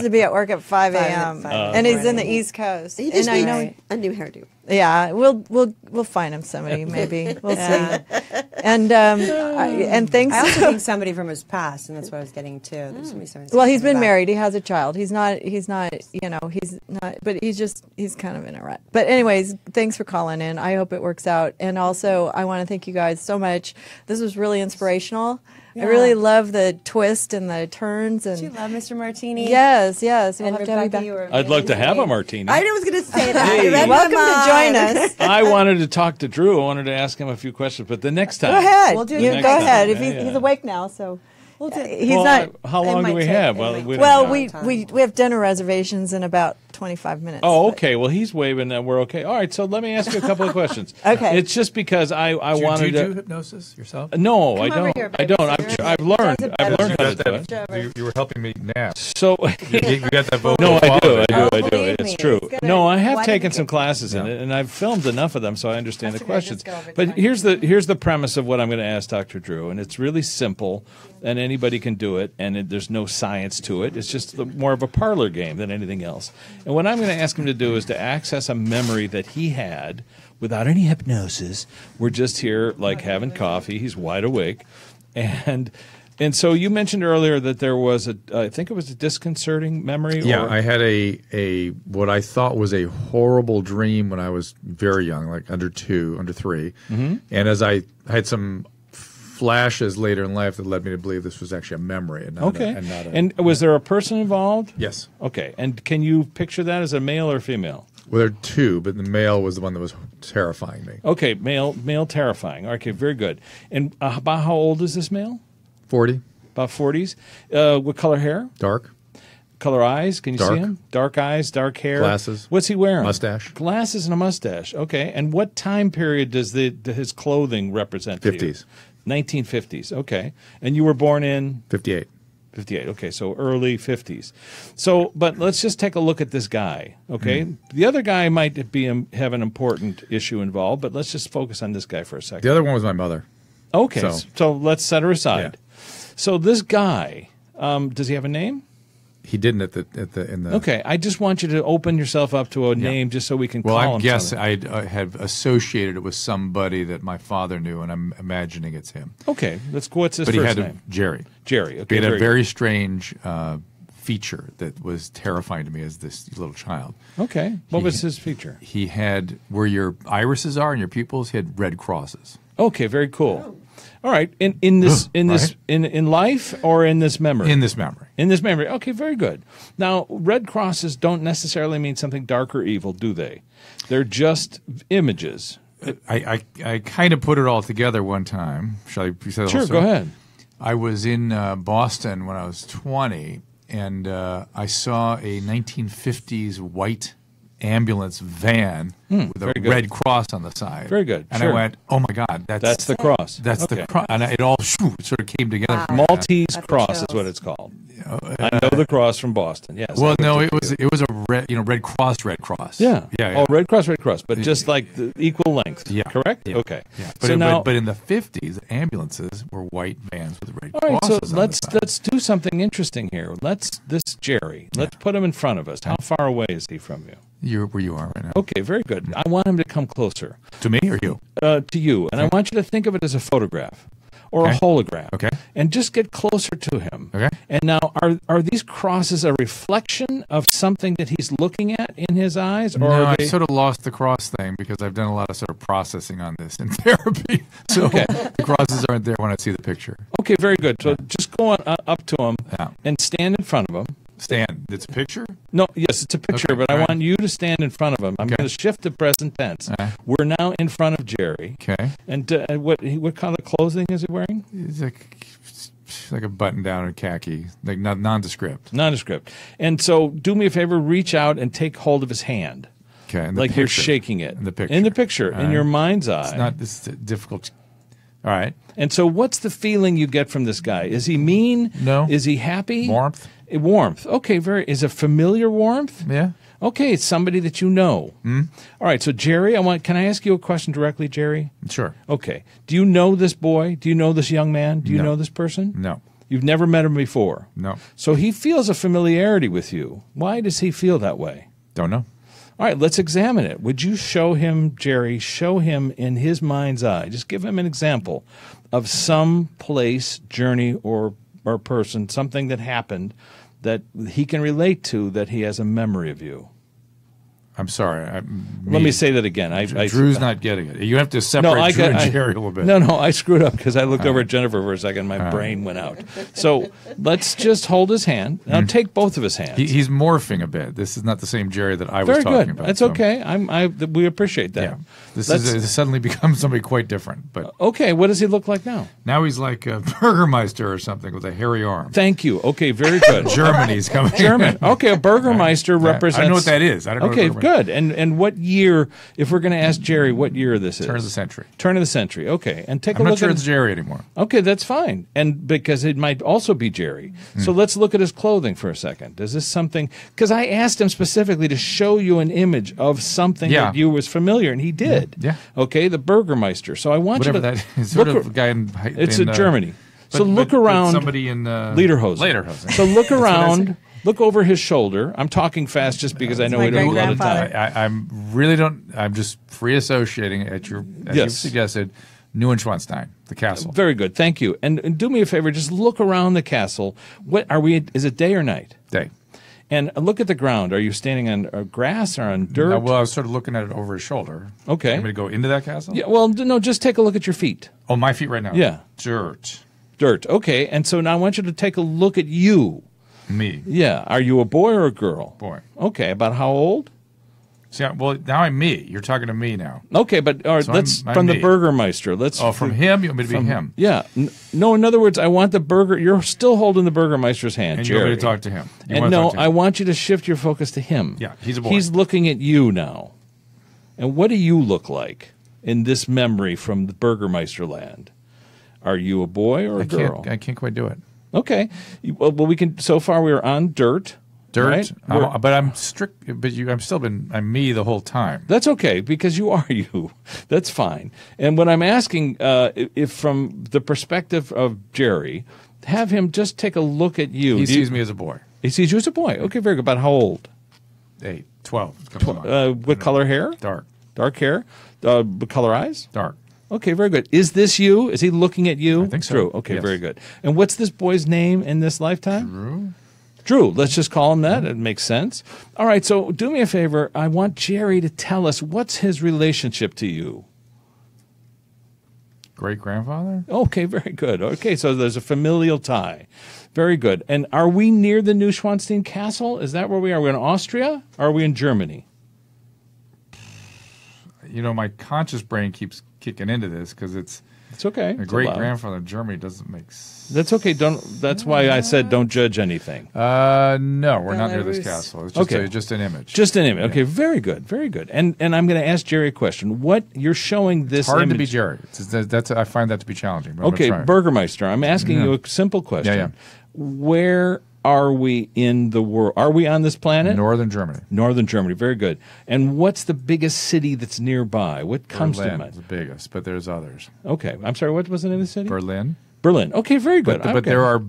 to be at work at 5 a.m. And he's in the East Coast. He just needs a new hairdo. Yeah, we'll find him somebody maybe. We'll see. And thanks. I also think somebody from his past, and that's what I was getting to. There's gonna be somebody. Well, he's been married. He has a child. He's not. But he's kind of in a rut. But anyways, thanks for calling in. I hope it works out. And also, I want to thank you guys so much. This was really inspirational. Yeah. I really love the twist and the turns. And did you love Mr. Martini? Yes, yes. We'll have to have you back. I'd love to have a martini. I was going to say that. Hey. Welcome to join us. I wanted to talk to Drew. I wanted to ask him a few questions, but the next time. Go ahead. We'll do it. Go ahead. If he's awake now, so. Well, he's not. How long do we have? Well, we have dinner reservations in about 25 minutes. Oh, okay. Well, he's waving that we're okay. All right, so let me ask you a couple of questions. Okay. It's just because I wanted to... Do you do hypnosis yourself? No, I don't. Here, I don't. I've learned how to do it. You were helping me now. So... you got that vocal. No, I do. It's true. No, I have taken some classes in it, and I've filmed enough of them, so I understand the questions. But here's the premise of what I'm going to ask Dr. Drew, and it's really simple, and anybody can do it, and there's no science to it. It's just more of a parlor game than anything else. And what I'm going to ask him to do is to access a memory that he had without any hypnosis. We're just here, like, having coffee. He's wide awake. And so you mentioned earlier that there was a, I think it was a disconcerting memory. Yeah, I had a what I thought was a horrible dream when I was very young, like under two, under three. Mm-hmm. And as I had some flashes later in life that led me to believe this was actually a memory. And not okay. And was there a person involved? Yes. Okay. And can you picture that as a male or female? Well, there are two, but the male was the one that was terrifying me. Okay, male terrifying. Okay, very good. And about how old is this male? 40. About 40s. What color hair? Dark. Color eyes? Can you see him? Dark eyes, dark hair. Glasses. What's he wearing? Mustache. Glasses and a mustache. Okay. And what time period does his clothing represent? 50s. 1950s. Okay. And you were born in? 58. 58. Okay. So early 50s. So, but let's just take a look at this guy. Okay. Mm-hmm. The other guy might have an important issue involved, but let's just focus on this guy for a second. The other one was my mother. Okay. So let's set her aside. Yeah. So this guy, does he have a name? He didn't in the. Okay, I just want you to open yourself up to a name, just so we can. Well, I guess I had associated it with somebody that my father knew, and I'm imagining it's him. Okay, let's go. What's his first name? But he had Jerry. Jerry. Okay. He had a very strange feature that was terrifying to me as this little child. Okay, what was his feature? He had where your irises are and your pupils. He had red crosses. Okay, very cool. Oh. All right, in life or in this memory? In this memory. In this memory. Okay, very good. Now, red crosses don't necessarily mean something dark or evil, do they? They're just images. I kind of put it all together one time. Shall I say that? Sure, go ahead. I was in Boston when I was 20, and I saw a 1950s white ambulance van with a red cross on the side. Very good. And I went, oh my God, that's the cross. That's the cross. And it all sort of came together. Wow. Maltese cross is what it's called. I know the cross from Boston. Yes. Well, no, it was a red cross. Yeah. Yeah. Oh, red cross, but just like the equal length. Yeah. Correct. Yeah. Okay. Yeah. But, so but in the 50s, ambulances were white vans with red crosses. All right. So let's do something interesting here. Let's put him in front of us. How far away is he from you? You're where you are right now. Okay, very good. I want him to come closer. To me or you? To you. And okay. I want you to think of it as a photograph or a hologram. Okay. And just get closer to him. Okay. And now, are these crosses a reflection of something that he's looking at in his eyes? Or no, I sort of lost the cross thing because I've done a lot of sort of processing on this in therapy. So the crosses aren't there when I see the picture. Okay, very good. So just go on, up to him and stand in front of him. Stand. It's a picture? No, yes, it's a picture, but I want you to stand in front of him. I'm going to shift the present tense. We're now in front of Jerry. Okay. And what kind of clothing is he wearing? It's like a button-down and khaki, like nondescript. Nondescript. And so do me a favor, reach out and take hold of his hand. Okay. And like you're shaking it. In the picture. In the picture, in your mind's eye. It's difficult. All right. And so what's the feeling you get from this guy? Is he mean? No. Is he happy? Warmth. Warmth. Okay, is a familiar warmth? Yeah. Okay, it's somebody that you know. Mm. All right, so Jerry, can I ask you a question directly, Jerry? Sure. Okay. Do you know this boy? Do you know this young man? Do you know this person? No. You've never met him before? No. So he feels a familiarity with you. Why does he feel that way? Don't know. All right, let's examine it. Would you show him, Jerry, show him in his mind's eye, just give him an example of some place, journey, or person, something that happened that he can relate to, that he has a memory of you. I'm sorry. Let me say that again. Drew's not getting it. You have to separate Drew and Jerry a little bit. No, I screwed up because I looked over at Jennifer for a second. My brain went out. So let's just hold his hand. Now take both of his hands. He's morphing a bit. This is not the same Jerry that I was talking about. That's okay. We appreciate that. Yeah. This suddenly becomes somebody quite different. But okay, what does he look like now? Now he's like a Burgermeister or something with a hairy arm. Thank you. Okay, very good. Germany's coming. German. Okay, a Burgermeister represents. I know what that is. I don't know. Okay, good. And what year? If we're going to ask Jerry, what year this is? Turn of the century. Turn of the century. Okay, and take a look. I'm not sure it's Jerry anymore. Okay, that's fine. And because it might also be Jerry. So let's look at his clothing for a second. Is this something? Because I asked him specifically to show you an image of something that you was familiar, and he did. Yeah. Okay, the Burgermeister. So I want you to that is sort of guy in it's in Germany. So look around. Somebody in Lederhosen. So look around. Look over his shoulder. I'm talking fast just because I know we don't have a lot of time. I'm just free associating as you've suggested. Neuschwanstein, the castle. Very good. Thank you. And do me a favor. Just look around the castle. What are we? Is it day or night? Day. And look at the ground. Are you standing on grass or on dirt? No, well, I was sort of looking at it over his shoulder. Okay. You want me to go into that castle? Yeah. Well, no, just take a look at your feet. Oh, my feet right now? Yeah. Dirt. Okay. And so now I want you to take a look at you. Me? Yeah. Are you a boy or a girl? Boy. Okay. About how old? See, well, now I'm me. You're talking to me now. Okay, but all right, so the Burgermeister. Oh, from him? You want me to be him? Yeah. No, in other words, I want the Burger. You're still holding the Burgermeister's hand, and Jerry. You want me to talk to him. I want you to shift your focus to him. Yeah, he's a boy. He's looking at you now. And what do you look like in this memory from the Burgermeister land? Are you a boy or a girl? I can't quite do it. Okay. Well, we can. So far, we are on dirt. Dirt, right? But I'm strict. But I'm still I'm me the whole time. That's okay because you are you. That's fine. And when I'm asking, if from the perspective of Jerry, have him just take a look at you. He sees me as a boy. He sees you as a boy. Okay, very good. About how old? 8, 12. What color hair? Dark. Dark hair. What color eyes? Dark. Okay, very good. Is this you? Is he looking at you? I think so. Drew. Okay, yes. Very good. And what's this boy's name in this lifetime? Drew. Drew, let's just call him that. It makes sense. All right, so do me a favor. I want Jerry to tell us what's his relationship to you. Great-grandfather? Okay, very good. Okay, so there's a familial tie. Very good. And are we near the Neuschwanstein Castle? Is that where we are? Are we in Austria? Or are we in Germany? You know, my conscious brain keeps kicking into this because it's... It's okay. A great-grandfather in Germany doesn't make sense. That's okay. That's why I said don't judge anything. No, we're not near this castle. It's just, just an image. Just an image. Okay, very good. Very good. And I'm going to ask Jerry a question. What you're showing this image. It's hard to be Jerry. I find that to be challenging. Okay, Burgermeister, I'm asking you a simple question. Yeah, yeah. Where are we in the world? Are we on this planet? Northern Germany. Northern Germany. Very good. And what's the biggest city that's nearby? What comes to mind? Berlin is the biggest, but there's others. Okay. I'm sorry, what was the name of the city? Berlin. Berlin. Okay, very good. But there are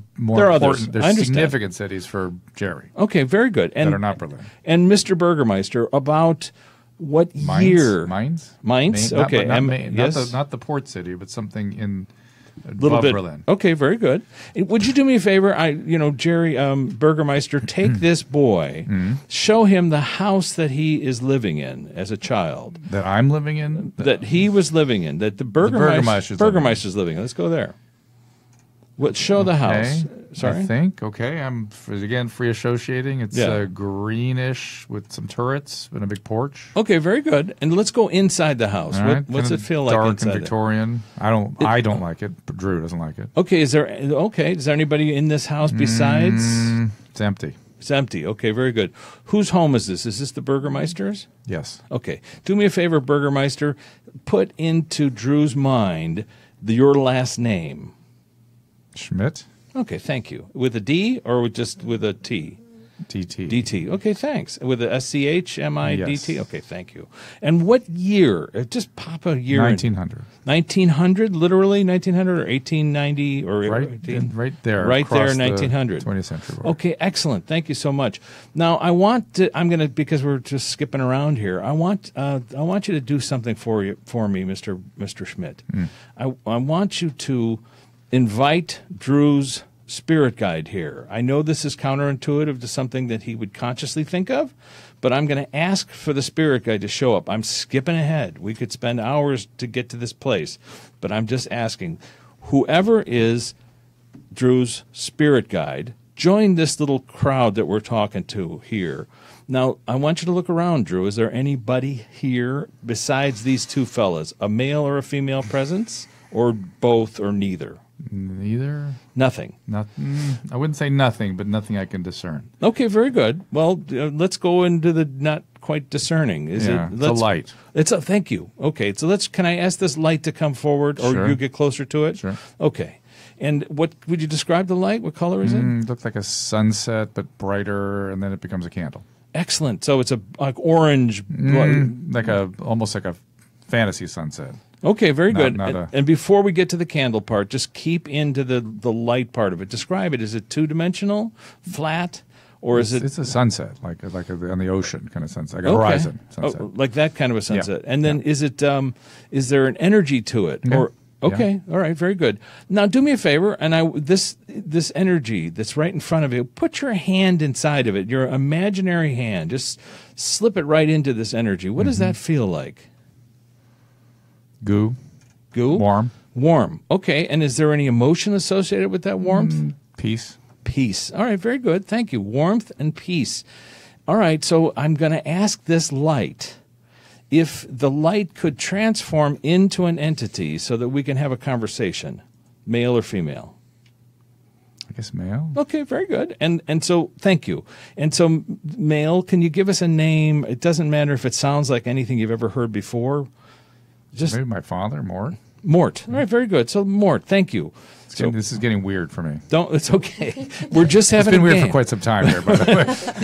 there's significant cities for Jerry. Okay, very good. And, that are not Berlin. And Mr. Burgermeister, about what year? Mainz. Mainz? Okay. Not the port city, but something in... A little bit. Berlin. Okay, very good. Would you do me a favor? Jerry, Burgermeister, take this boy, show him the house that he is living in as a child. That I'm living in? That he was living in. That the Burgermeister is living in. Let's go there. Show the house. Sorry? I think. Okay. I'm, again, free associating. It's greenish with some turrets and a big porch. Okay, very good. And let's go inside the house. All right. What's it feel like inside? Dark and Victorian. I don't like it, but Drew doesn't like it. Okay. Is there anybody in this house besides? It's empty. It's empty. Okay, very good. Whose home is this? Is this the Burgermeister's? Yes. Okay. Do me a favor, Burgermeister. Put into Drew's mind your last name. Schmidt. Okay, thank you. With a D or just with a T? DT. DT. Okay, thanks. With a S-C-H-M-I-D-T? Yes. Okay, thank you. And what year? Just pop a year. 1900. 1900? Literally 1900 or 1890? Or right there. Right there, 1900. 20th century. Border. Okay, excellent. Thank you so much. Now, because we're just skipping around here, I want you to do something for me, Mr. Schmidt. I want you to invite Drew's spirit guide here. I know this is counterintuitive to something that he would consciously think of, but I'm going to ask for the spirit guide to show up. I'm skipping ahead. We could spend hours to get to this place, but I'm just asking. Whoever is Drew's spirit guide, join this little crowd that we're talking to here. Now, I want you to look around, Drew. Is there anybody here besides these two fellas? A male or a female presence? Or both or neither? Neither? Nothing. Nothing. I wouldn't say nothing, but nothing I can discern. Okay, very good. Well, let's go into the not quite discerning. Is it? It's a light. It's a thank you. Okay, so let's. Can I ask this light to come forward, or you get closer to it? Sure. Okay. And what would you describe the light? What color is it? It looks like a sunset, but brighter, and then it becomes a candle. Excellent. So it's a like orange, like a almost like a fantasy sunset. Okay, very good. And before we get to the candle part, just keep into the light part of it. Describe it. Is it two-dimensional, flat, or is it? It's a sunset, like on the ocean kind of sunset, like a horizon sunset, like that kind of a sunset. Yeah. And then is it? Is there an energy to it? Yeah. Or okay, all right, very good. Now do me a favor, and this energy that's right in front of you, put your hand inside of it, your imaginary hand. Just slip it right into this energy. What does that feel like? Goo. Goo? Warm. Warm. Okay. And is there any emotion associated with that warmth? Peace. Peace. All right. Very good. Thank you. Warmth and peace. All right. So I'm going to ask this light if the light could transform into an entity so that we can have a conversation, male or female. I guess male. Okay, very good. And so, thank you. And so, male, can you give us a name? It doesn't matter if it sounds like anything you've ever heard before. Just maybe my father, Mort. Mort. All right, very good. So, Mort, thank you. So, this is getting weird for me. Don't. It's okay. We're just having. It's been weird for quite some time here, by the way. But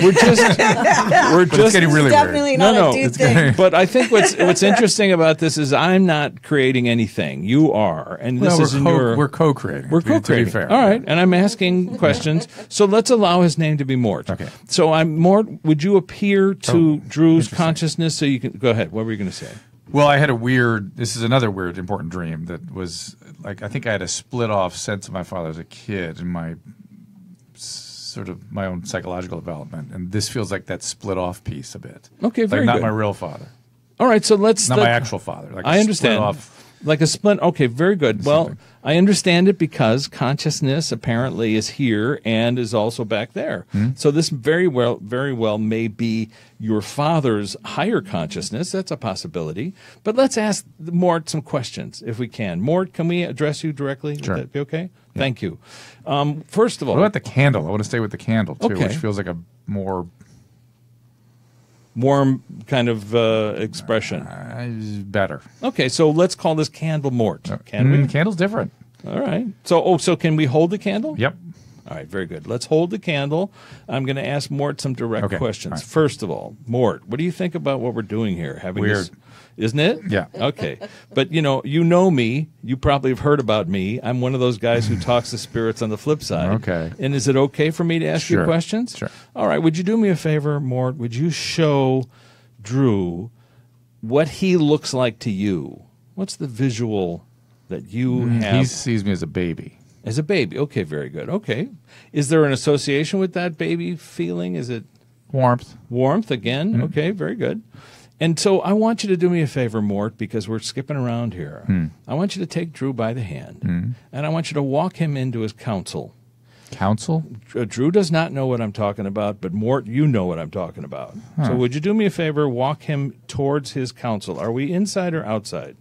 it's getting really weird. No, no. But I think what's interesting about this is I'm not creating anything. You are, and this is we're co-creating. We're co-creating. All right, and I'm asking questions. So let's allow his name to be Mort. Okay. So I'm Mort. Would you appear to Drew's consciousness so you can go ahead? What were you going to say? Well, I had a weird – this is another weird, important dream that was – like I think I had a split-off sense of my father as a kid and my sort of my own psychological development, and this feels like that split-off piece a bit. Okay, very good. Like not my real father. All right, so let's – not my actual father. Like I understand. Like a split – okay, very good. Well, I understand it because consciousness apparently is here and is also back there. So this very well may be your father's higher consciousness. That's a possibility. But let's ask Mort some questions if we can. Mort, can we address you directly? Sure. Would that be okay? Yeah. Thank you. First of all – what about the candle? I want to stay with the candle too, which feels like a more – warm kind of expression. Better. Okay, so let's call this candle Mort. Can we? Candle's different. All right. So, so can we hold the candle? Yep. All right, very good. Let's hold the candle. I'm going to ask Mort some direct questions. Right. First of all, Mort, what do you think about what we're doing here? Weird. Isn't it? Yeah. Okay. But, you know me. You probably have heard about me. I'm one of those guys who talks to spirits on the flip side. Okay. And is it okay for me to ask you questions? Sure. All right. Would you do me a favor, Mort? Would you show Drew what he looks like to you? What's the visual that you have? He sees me as a baby. As a baby. Okay. Very good. Okay. Is there an association with that baby feeling? Is it? Warmth. Warmth again. Okay. Very good. And so I want you to do me a favor, Mort, because we're skipping around here. I want you to take Drew by the hand, and I want you to walk him into his council. Council? Drew does not know what I'm talking about, but Mort, you know what I'm talking about. So would you do me a favor, walk him towards his council? Are we inside or outside?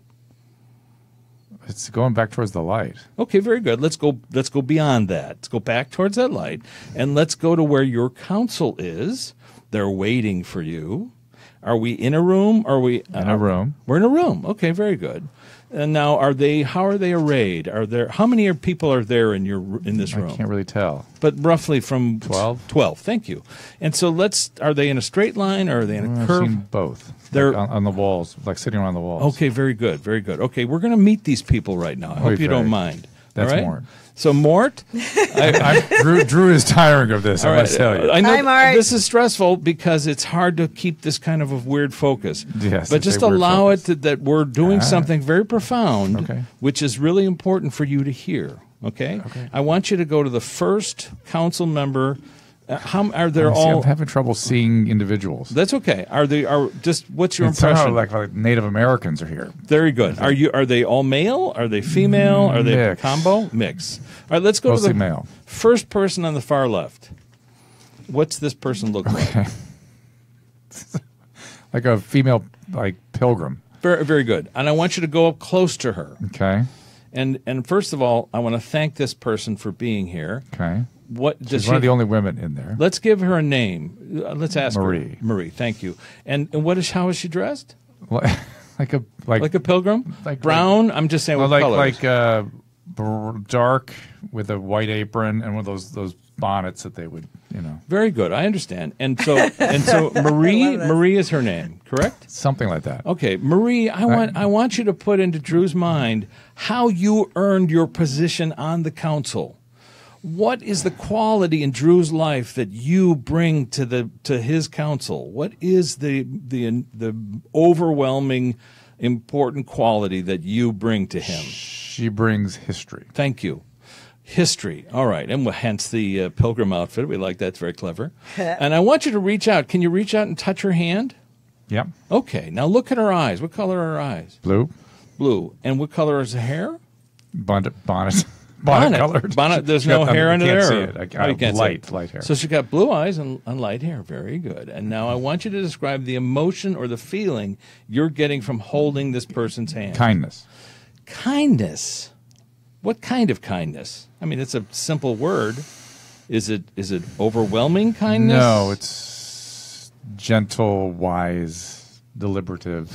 It's going back towards the light. Okay, very good. Let's go beyond that. Let's go back towards that light, and let's go to where your council is. They're waiting for you. Are we in a room? Are we in a room? We're in a room. Okay, very good. And now, are they? How are they arrayed? Are there? How many people are there in this room? I can't really tell. But roughly from 12. 12. Thank you. And so let's. Are they in a straight line or are they in a curve? I've seen both. They're like on the walls, like sitting around the walls. Okay, very good, very good. Okay, we're going to meet these people right now. I hope you don't mind. That's Mort. So Mort, Drew is tiring of this. I must tell you, I know this is stressful because it's hard to keep this kind of a weird focus. Yes, but just allow it that we're doing something very profound, which is really important for you to hear. Okay? Okay. I want you to go to the first council member. How are there all? I'm having trouble seeing individuals. That's okay. Are they? Are just what's your impression? Like Native Americans are here. Very good. Are you? Are they all male? Are they female? Are they mix. Combo mix? All right. Let's go mostly to the male. First person on the far left. What's this person look like? Like a female, like pilgrim. Very, very good. And I want you to go up close to her. Okay. And first of all, I want to thank this person for being here. Okay. What does she's one of the only women in there. Let's give her a name. Let's ask Marie. Her. Marie, thank you. And what is how is she dressed? Like a pilgrim? Like brown? I'm just saying. Well, what colors? Dark with a white apron and one of those bonnets that they would, you know. Very good. I understand. And so Marie is her name, correct? Something like that. Okay, Marie, I want you to put into Drew's mind how you earned your position on the council. What is the quality in Drew's life that you bring to the to his council? What is the overwhelming important quality that you bring to him? She brings history. Thank you. History. All right. And hence the pilgrim outfit. We like that. It's very clever. And I want you to reach out. Can you reach out and touch her hand? Yep. Okay. Now look at her eyes. What color are her eyes? Blue. Blue. And what color is her hair? Bonnet. Bonnet colored. There's no hair under there. Light hair. So she got blue eyes and light hair. Very good. And now I want you to describe the emotion or the feeling you're getting from holding this person's hand. Kindness. Kindness. What kind of kindness? I mean, it's a simple word. Is it overwhelming kindness? No, it's gentle, wise, deliberative.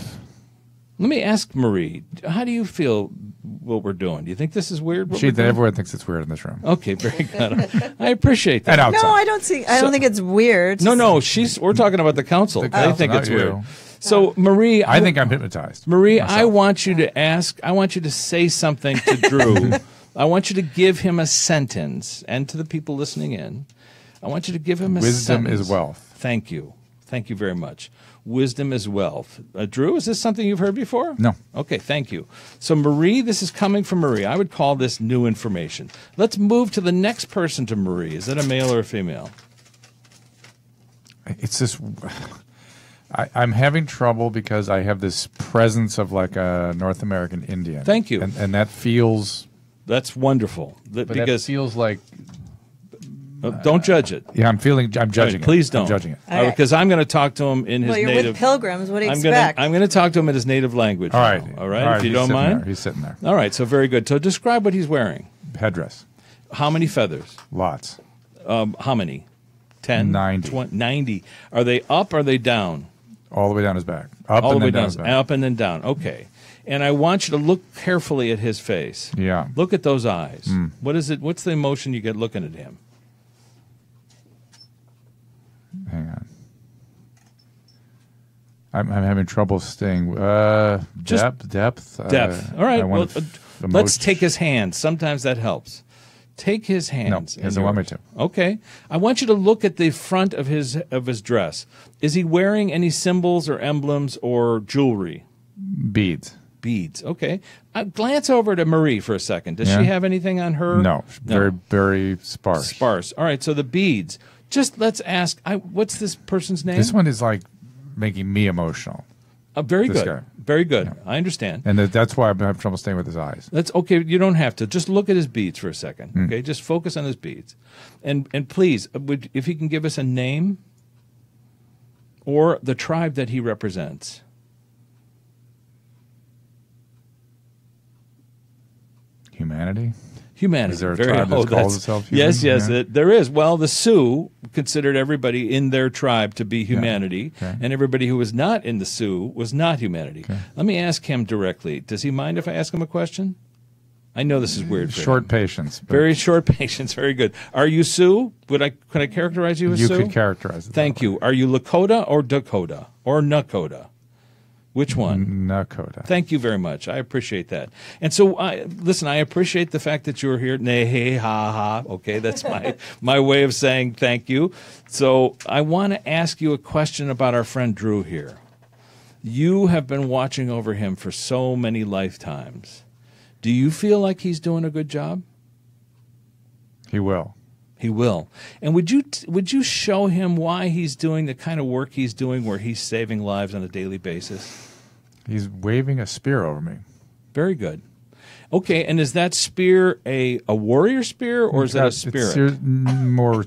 Let me ask Marie, how do you feel what we're doing? Do you think this is weird? Everyone thinks it's weird in this room. Okay, very good. I appreciate that. No, I don't think it's weird. No, we're talking about the council. I think it's weird. So, Marie, I think I'm hypnotized. Marie, myself. I want you to say something to Drew. I want you to give him a sentence, and to the people listening in, I want you to give him a sentence. Wisdom is wealth. Thank you. Thank you very much. Wisdom is wealth. Drew, is this something you've heard before? No. Okay, thank you. So, Marie, this is coming from Marie. I would call this new information. Let's move to the next person to Marie. Is that a male or a female? It's this... I'm having trouble because I have this presence of like a North American Indian. Thank you. And that feels... That's wonderful. Because that feels like... don't judge it. Yeah, I'm judging it. Please don't. I'm judging it. Because I'm going to talk to him in his native... Well, you're with pilgrims. What do you expect? I'm going to talk to him in his native language. All right. Now, all right? All right. If you don't mind. He's sitting there. All right, so very good. So describe what he's wearing. Headdress. How many feathers? Lots. How many? 10? 90. 20, 90. Are they up or are they down? All the way down his back. Up and then down. Okay. And I want you to look carefully at his face. Yeah. Look at those eyes. Mm. What is it? What's the emotion you get looking at him? Hang on. I'm having trouble staying. Depth. All right. Well, let's take his hands. Sometimes that helps. Take his hands. No, he doesn't want me to. Okay. I want you to look at the front of his dress. Is he wearing any symbols or emblems or jewelry? Beads. Beads. Okay. Glance over to Marie for a second. Does she have anything on her? No. Very, very sparse. Sparse. All right. So the beads. Just let's ask, what's this person's name? This one is like making me emotional. Very good. Guy. Very good. Yeah. I understand. And that's why I'm having trouble staying with his eyes. That's okay. You don't have to. Just look at his beads for a second. Mm. Okay. Just focus on his beads. And please, if he can give us a name or the tribe that he represents. Humanity? Humanity. Is there a tribe that calls itself human? Yes, yeah. There is. Well, the Sioux considered everybody in their tribe to be humanity, okay. And everybody who was not in the Sioux was not humanity. Okay. Let me ask him directly. Does he mind if I ask him a question? I know this is weird. Short patience. Very short patience. Very good. Are you Sioux? Could I characterize you as Sioux? You could characterize it. Thank you. Are you Lakota or Dakota or Nakota? Which one? Nakota. Thank you very much. I appreciate that. And so, listen, I appreciate the fact that you're here. Hey, ha, ha. Okay, that's my way of saying thank you. So I want to ask you a question about our friend Drew here. You have been watching over him for so many lifetimes. Do you feel like he's doing a good job? He will. He will. And would you show him why he's doing the kind of work he's doing, where he's saving lives on a daily basis? He's waving a spear over me. Very good. Okay, and is that spear a warrior spear, or is that a spirit? It's more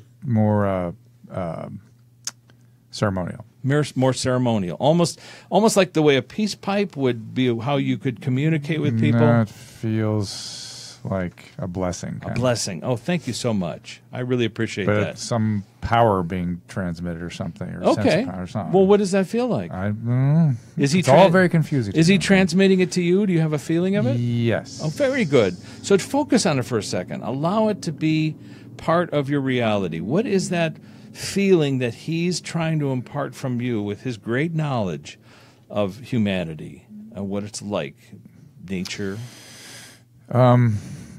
ceremonial. More ceremonial, almost like the way a peace pipe would be, how you could communicate with people. That feels like a blessing. A blessing. Oh, thank you so much. I really appreciate that. It's some power being transmitted or something. Or okay. Or something. Well, what does that feel like? I don't know. It's all very confusing. Is he transmitting it to you? Do you have a feeling of it? Yes. Oh, very good. So focus on it for a second. Allow it to be part of your reality. What is that feeling that he's trying to impart from you with his great knowledge of humanity and what it's like, nature?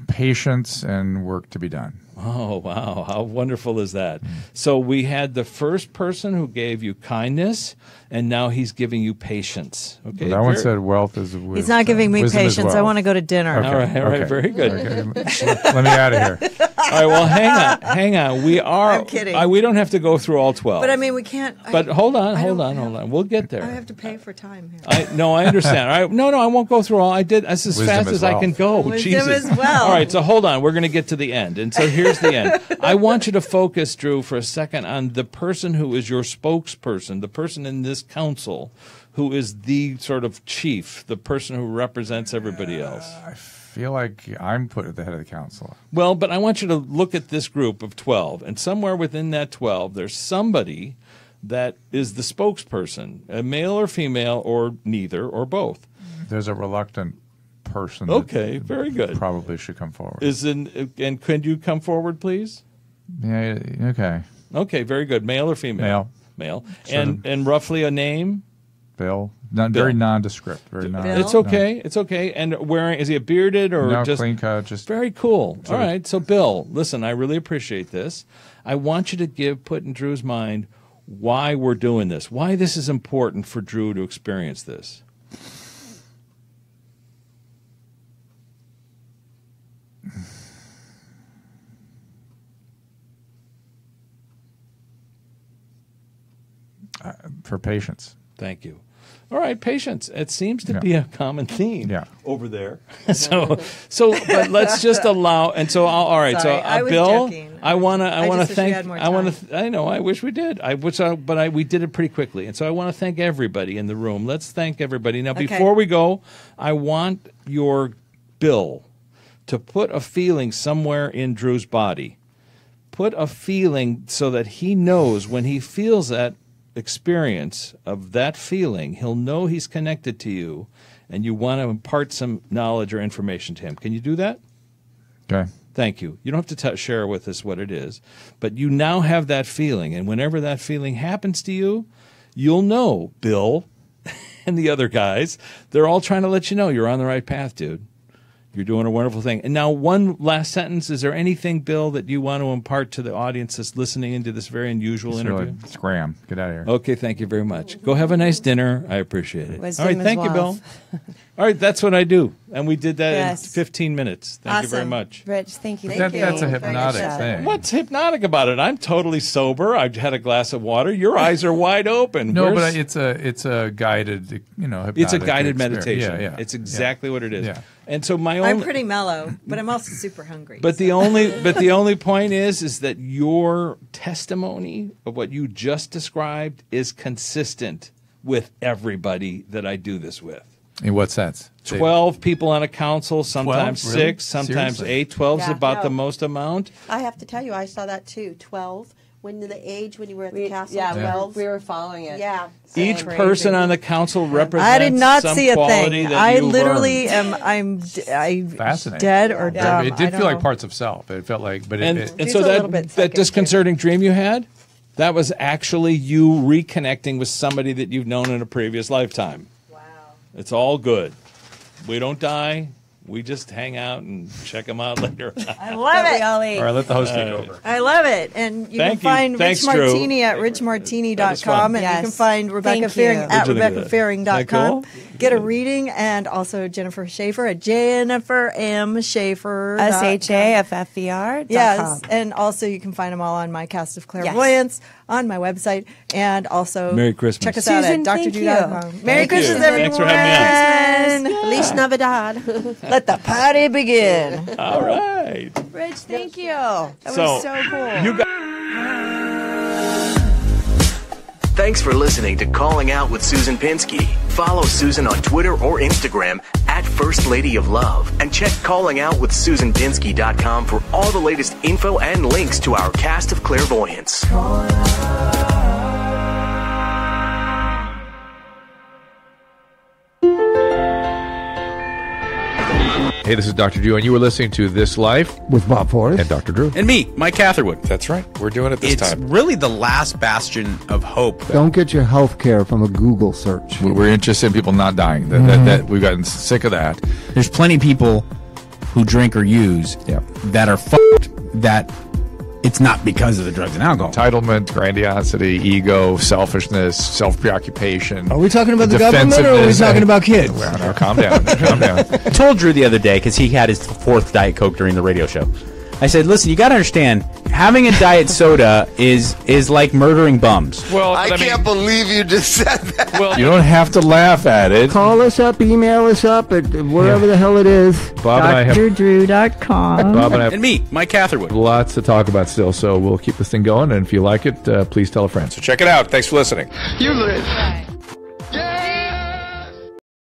Patience and work to be done. Oh, wow. How wonderful is that? So we had the first person who gave you kindness, and now he's giving you patience. Okay. That one said wealth is wisdom. He's not giving me patience. I want to go to dinner. Okay. All right. Very good. Okay. Let me out of here. All right, well, hang on. We are. I'm kidding. We don't have to go through all 12. But, I mean, we can't. But hold on. We'll get there. I have to pay for time here. I understand. All right, no, I won't go through all. I did as fast as I can go. Wisdom as well. All right, so hold on. We're going to get to the end. And so here's the end. I want you to focus, Drew, for a second on the person who is your spokesperson, the person in this council who is the sort of chief, the person who represents everybody else. I feel like I'm put at the head of the council. Well, but I want you to look at this group of 12, and somewhere within that 12, there's somebody that is the spokesperson, a male or female or neither or both. There's a reluctant person. Okay, very good. Probably should come forward. And could you come forward, please? Yeah. Okay. Okay, very good. Male or female? Male. Sure. And roughly a name? Bill. Bill. Very nondescript. Very nondescript. It's okay. No. It's okay. And is he a bearded or just clean cut? Just very cool. All right. So Bill, listen, I really appreciate this. I want you to put in Drew's mind why we're doing this. Why this is important for Drew to experience this. For patience. Thank you. All right, patience. It seems to be a common theme over there. so, but let's just allow. And so, all right. Sorry, so, Bill, joking. I want to thank. I know. I wish we did. But we did it pretty quickly. And so, I want to thank everybody in the room. Let's thank everybody now. Okay. Before we go, I want your Bill to put a feeling somewhere in Drew's body. Put a feeling so that he knows when he feels that experience of that feeling, he'll know he's connected to you, and you want to impart some knowledge or information to him. Can you do that? Okay. Thank you. You don't have to share with us what it is, but you now have that feeling, and whenever that feeling happens to you, you'll know, Bill and the other guys, they're all trying to let you know you're on the right path, dude. You're doing a wonderful thing. And now one last sentence. Is there anything, Bill, that you want to impart to the audience that's listening into this very unusual interview? Really scram. Get out of here. Okay, thank you very much. Go have a nice dinner. I appreciate it. Wisdom. All right, thank you, Bill. All right, that's what I do. And we did that in 15 minutes. Thank you very much. Rich, thank you. That's a hypnotic thing. What's hypnotic about it? I'm totally sober. I've had a glass of water. Your eyes are wide open. No, but it's a guided, hypnotic. It's a guided meditation. Yeah. It's exactly what it is. Yeah. And so I'm pretty mellow, but I'm also super hungry. But the only point is that your testimony of what you just described is consistent with everybody that I do this with. In what sense? 12 people on a council, sometimes 12? 6, sometimes Seriously? 8. 12 is about the most amount. I have to tell you, I saw that too. 12. When the age when you were at the castle, we were following it. Yeah, each person on the council represents. I did not see a thing. I literally learned. I'm fascinating. Dead or dumb. It did feel like parts of self. It felt like, but and so that disconcerting dream you had, that was actually you reconnecting with somebody that you've known in a previous lifetime. Wow, it's all good. We don't die. We just hang out and check them out later. I love it. All right, let the host take over. I love it. And you can find Rich Martini at richmartini.com. And you can find Rebecca Fearing at RebeccaFearing.com. Get a reading. And also Jennifer Shaffer at jennifermshaffer.com. S-H-A-F-F-E-R. Yes. And also you can find them all on my Cast of Clairvoyance on my website. And also Merry Christmas. Check us out at drdrew.com. Merry Christmas, everyone. Thanks for having me. Feliz Navidad. Let the party begin. All right. Rich, thank you. That was so cool. You Thanks for listening to Calling Out with Susan Pinsky. Follow Susan on Twitter or Instagram at First Lady of Love. And check callingoutwithsusanpinsky.com for all the latest info and links to our Cast of Clairvoyance. Hey, this is Dr. Drew, and you were listening to This Life with Bob Forrest and Dr. Drew. And me, Mike Catherwood. That's right. We're doing it this time. It's really the last bastion of hope. Don't get your health care from a Google search. We're interested in people not dying. We've gotten sick of that. There's plenty of people who drink or use that are fucked, that it's not because of the drugs and alcohol. Entitlement, grandiosity, ego, selfishness, self-preoccupation. Are we talking about the government, or are we talking about kids? Well, no, calm down. Calm down. I told Drew the other day, because he had his 4th Diet Coke during the radio show. I said, listen, you got to understand, having a diet soda is like murdering bums. Well, I can't believe you just said that. Well, you don't have to laugh at it. Call us up, email us up at wherever the hell it is. DrDrew.com. Bob and me, Mike Catherwood. Lots to talk about still, so we'll keep this thing going. And if you like it, please tell a friend. So check it out. Thanks for listening. You live.